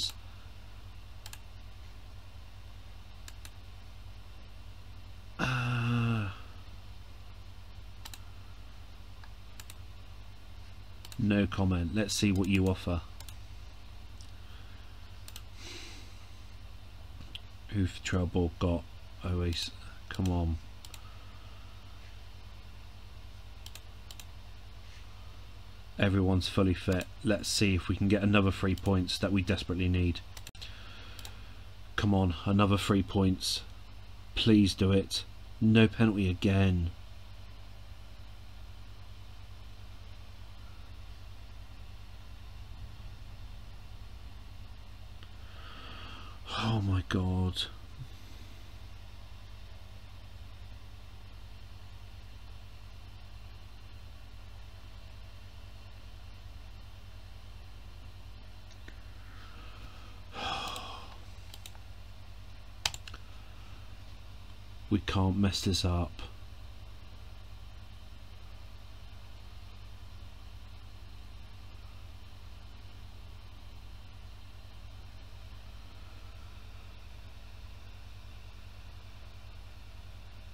No comment. Let's see what you offer. Who've Trelleborg got? Always, come on. Everyone's fully fit. Let's see if we can get another 3 points that we desperately need. Come on, another 3 points. Please do it. No penalty again. Oh my god. We can't mess this up.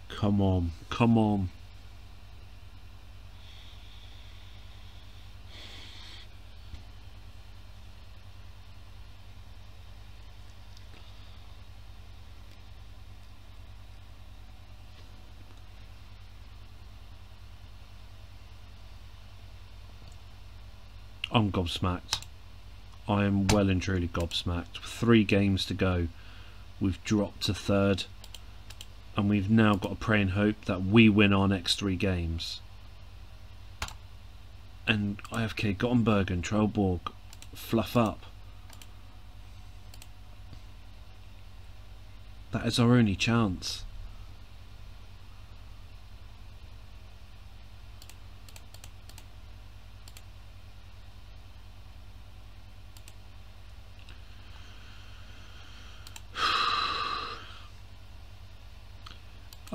Come on, come on. I'm gobsmacked. I am well and truly gobsmacked. 3 games to go. We've dropped to 3rd. And we've now got to pray and hope that we win our next 3 games. And IFK Göteborg and Trelleborg fluff up. That is our only chance.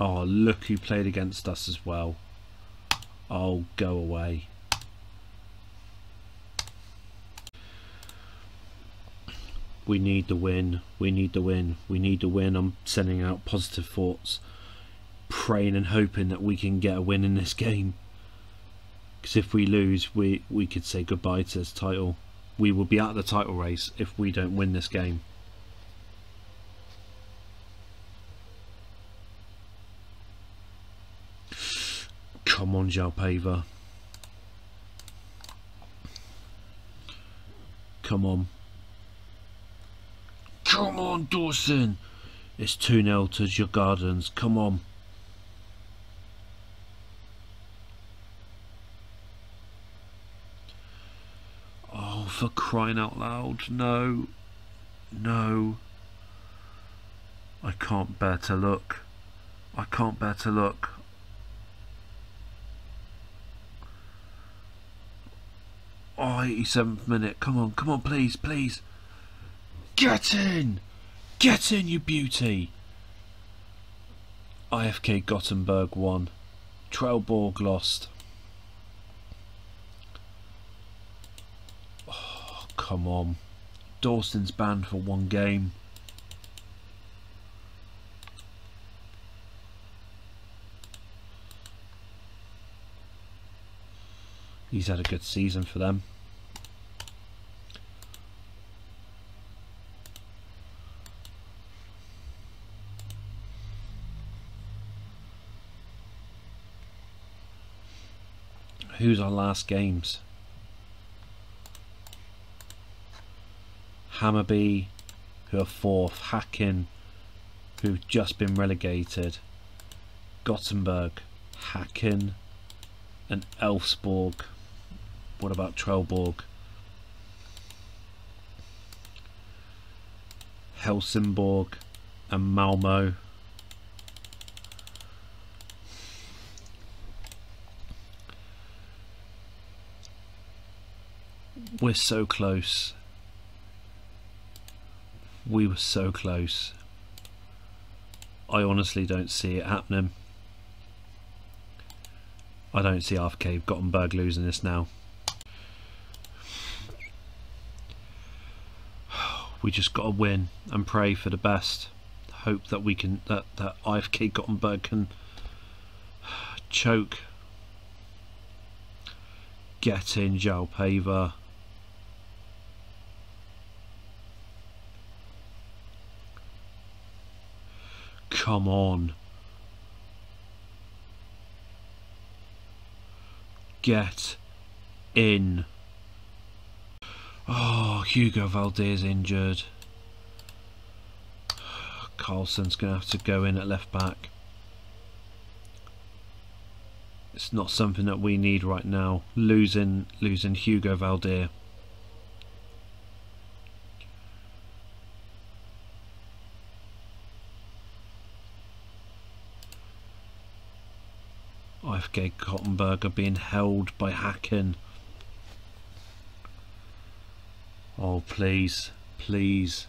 Oh, look who played against us as well. Oh, go away. We need the win. We need the win. We need the win. I'm sending out positive thoughts. Praying and hoping that we can get a win in this game. Because if we lose, we could say goodbye to this title. We will be out of the title race if we don't win this game. Come on, Xalpeva. Come on. Come on, Dawson. It's 2-0 to Djurgården. Come on. Oh, for crying out loud. No. No. I can't bear to look. I can't bear to look. Oh, 87th minute. Come on, come on, please, please. Get in! Get in, you beauty! IFK Göteborg won. Trelleborg lost. Oh, come on. Dawson's banned for 1 game. He's had a good season for them. Who's our last games? Hammarby, who are 4th. Hacken, who've just been relegated. Göteborg, Hacken and Elfsborg. What about Trelleborg? Helsingborg and Malmo. We're so close. We were so close. I honestly don't see it happening. I don't see IFK Göteborg losing this now. We just got to win and pray for the best. Hope that we can that IFK Göteborg can choke. Get in, Xalpeva. Come on. Get in. Oh, Hugo Valdir's injured. Carlson's going to have to go in at left back. It's not something that we need right now. Losing Hugo Valdir. IFK Göteborg are being held by Hacken. Oh, please, please.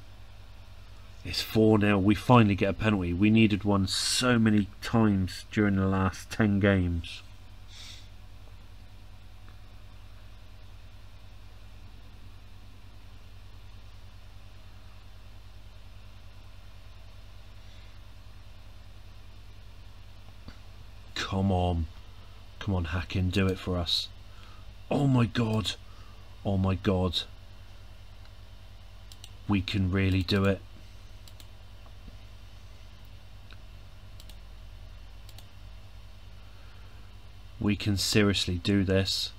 It's 4 now. We finally get a penalty. We needed one so many times during the last 10 games. Come on. Come on, Hacken. Do it for us. Oh my god. Oh my god. We can really do it. We can seriously do this.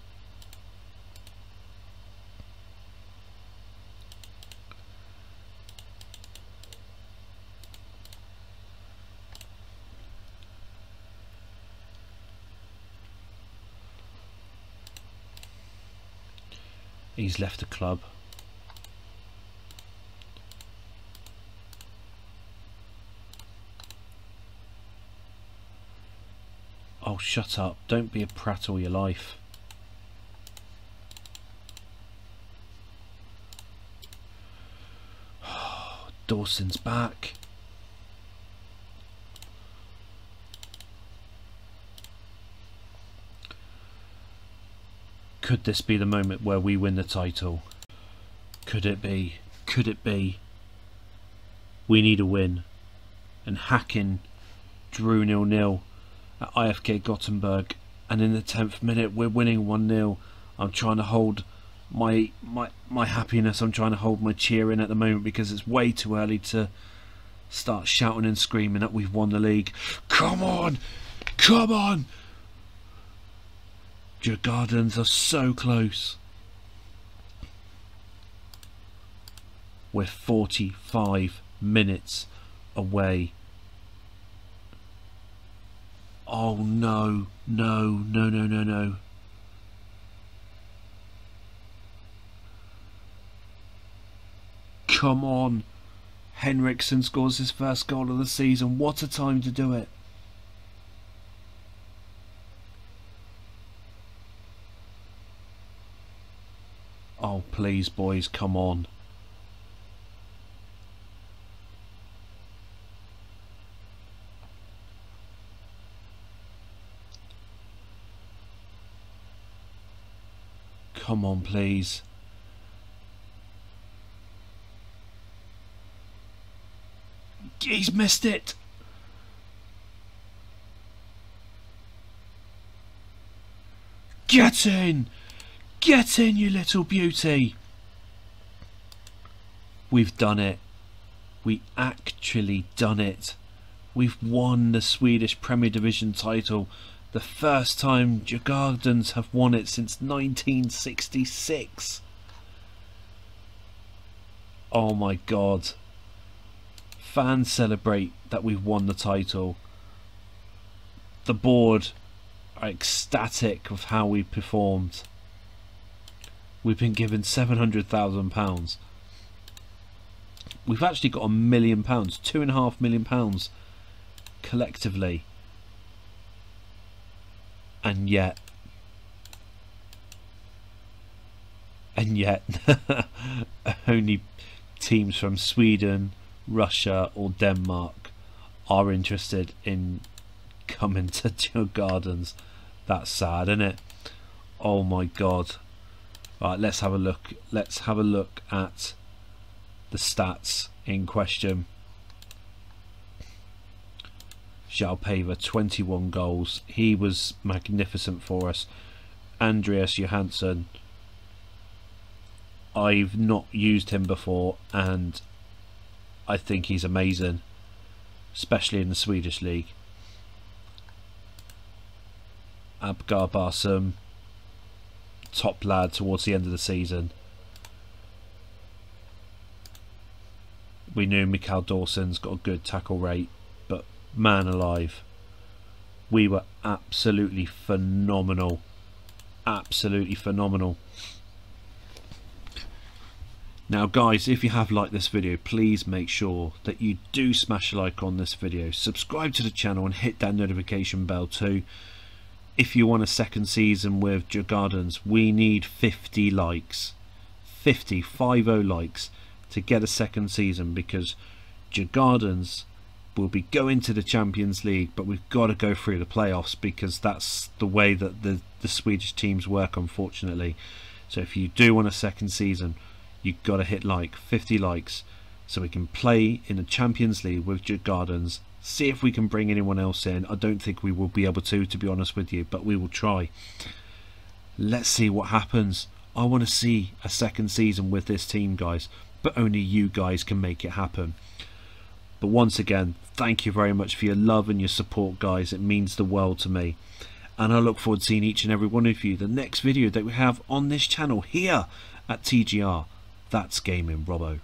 He's left the club. Oh, shut up. Don't be a prat all your life. Oh, Dawson's back. Could this be the moment where we win the title? Could it be? Could it be? We need a win. And Hacken drew 0-0. At IFK Göteborg, and in the 10th minute we're winning 1-0. I'm trying to hold my happiness, I'm trying to hold my cheer in at the moment because it's way too early to start shouting and screaming that we've won the league. Come on! Come on! Djurgårdens are so close. We're 45 minutes away. Oh no, no, no, no, no, no. Come on. Henriksson scores his first goal of the season. What a time to do it. Oh please boys, come on. Come on, please. He's missed it. Get in. Get in, you little beauty. We've done it. We actually done it. We've won the Swedish Premier Division title. The first time Djurgårdens have won it since 1966. Oh my god. Fans celebrate that we've won the title. The board are ecstatic with how we performed. We've been given £700,000. We've actually got £1 million, £2.5 million collectively. And yet, only teams from Sweden, Russia or Denmark are interested in coming to Djurgårdens. That's sad, isn't it? Oh my god. Right, let's have a look. Let's have a look at the stats in question. Xalpeva, 21 goals. He was magnificent for us. Andreas Johansson. I've not used him before and I think he's amazing. Especially in the Swedish league. Abgar Barsom. Top lad towards the end of the season. We knew Mikael Dawson's got a good tackle rate. Man alive, we were absolutely phenomenal. Absolutely phenomenal. Now guys, if you have liked this video, please make sure that you do smash a like on this video, subscribe to the channel and hit that notification bell too. If you want a second season with Djurgårdens, we need 50 likes, 50 likes to get a second season, because Djurgårdens will be going to the Champions League, but we've got to go through the playoffs because that's the way that the Swedish teams work, unfortunately. So if you do want a second season, you've got to hit like 50 likes so we can play in the Champions League with Djurgårdens. See if we can bring anyone else in. I don't think we will be able to be honest with you, but we will try. Let's see what happens. I want to see a second season with this team, guys, but only you guys can make it happen. But once again, thank you very much for your love and your support, guys. It means the world to me. And I look forward to seeing each and every one of you. The next video that we have on this channel here at TGR, That's Gaming Robbo.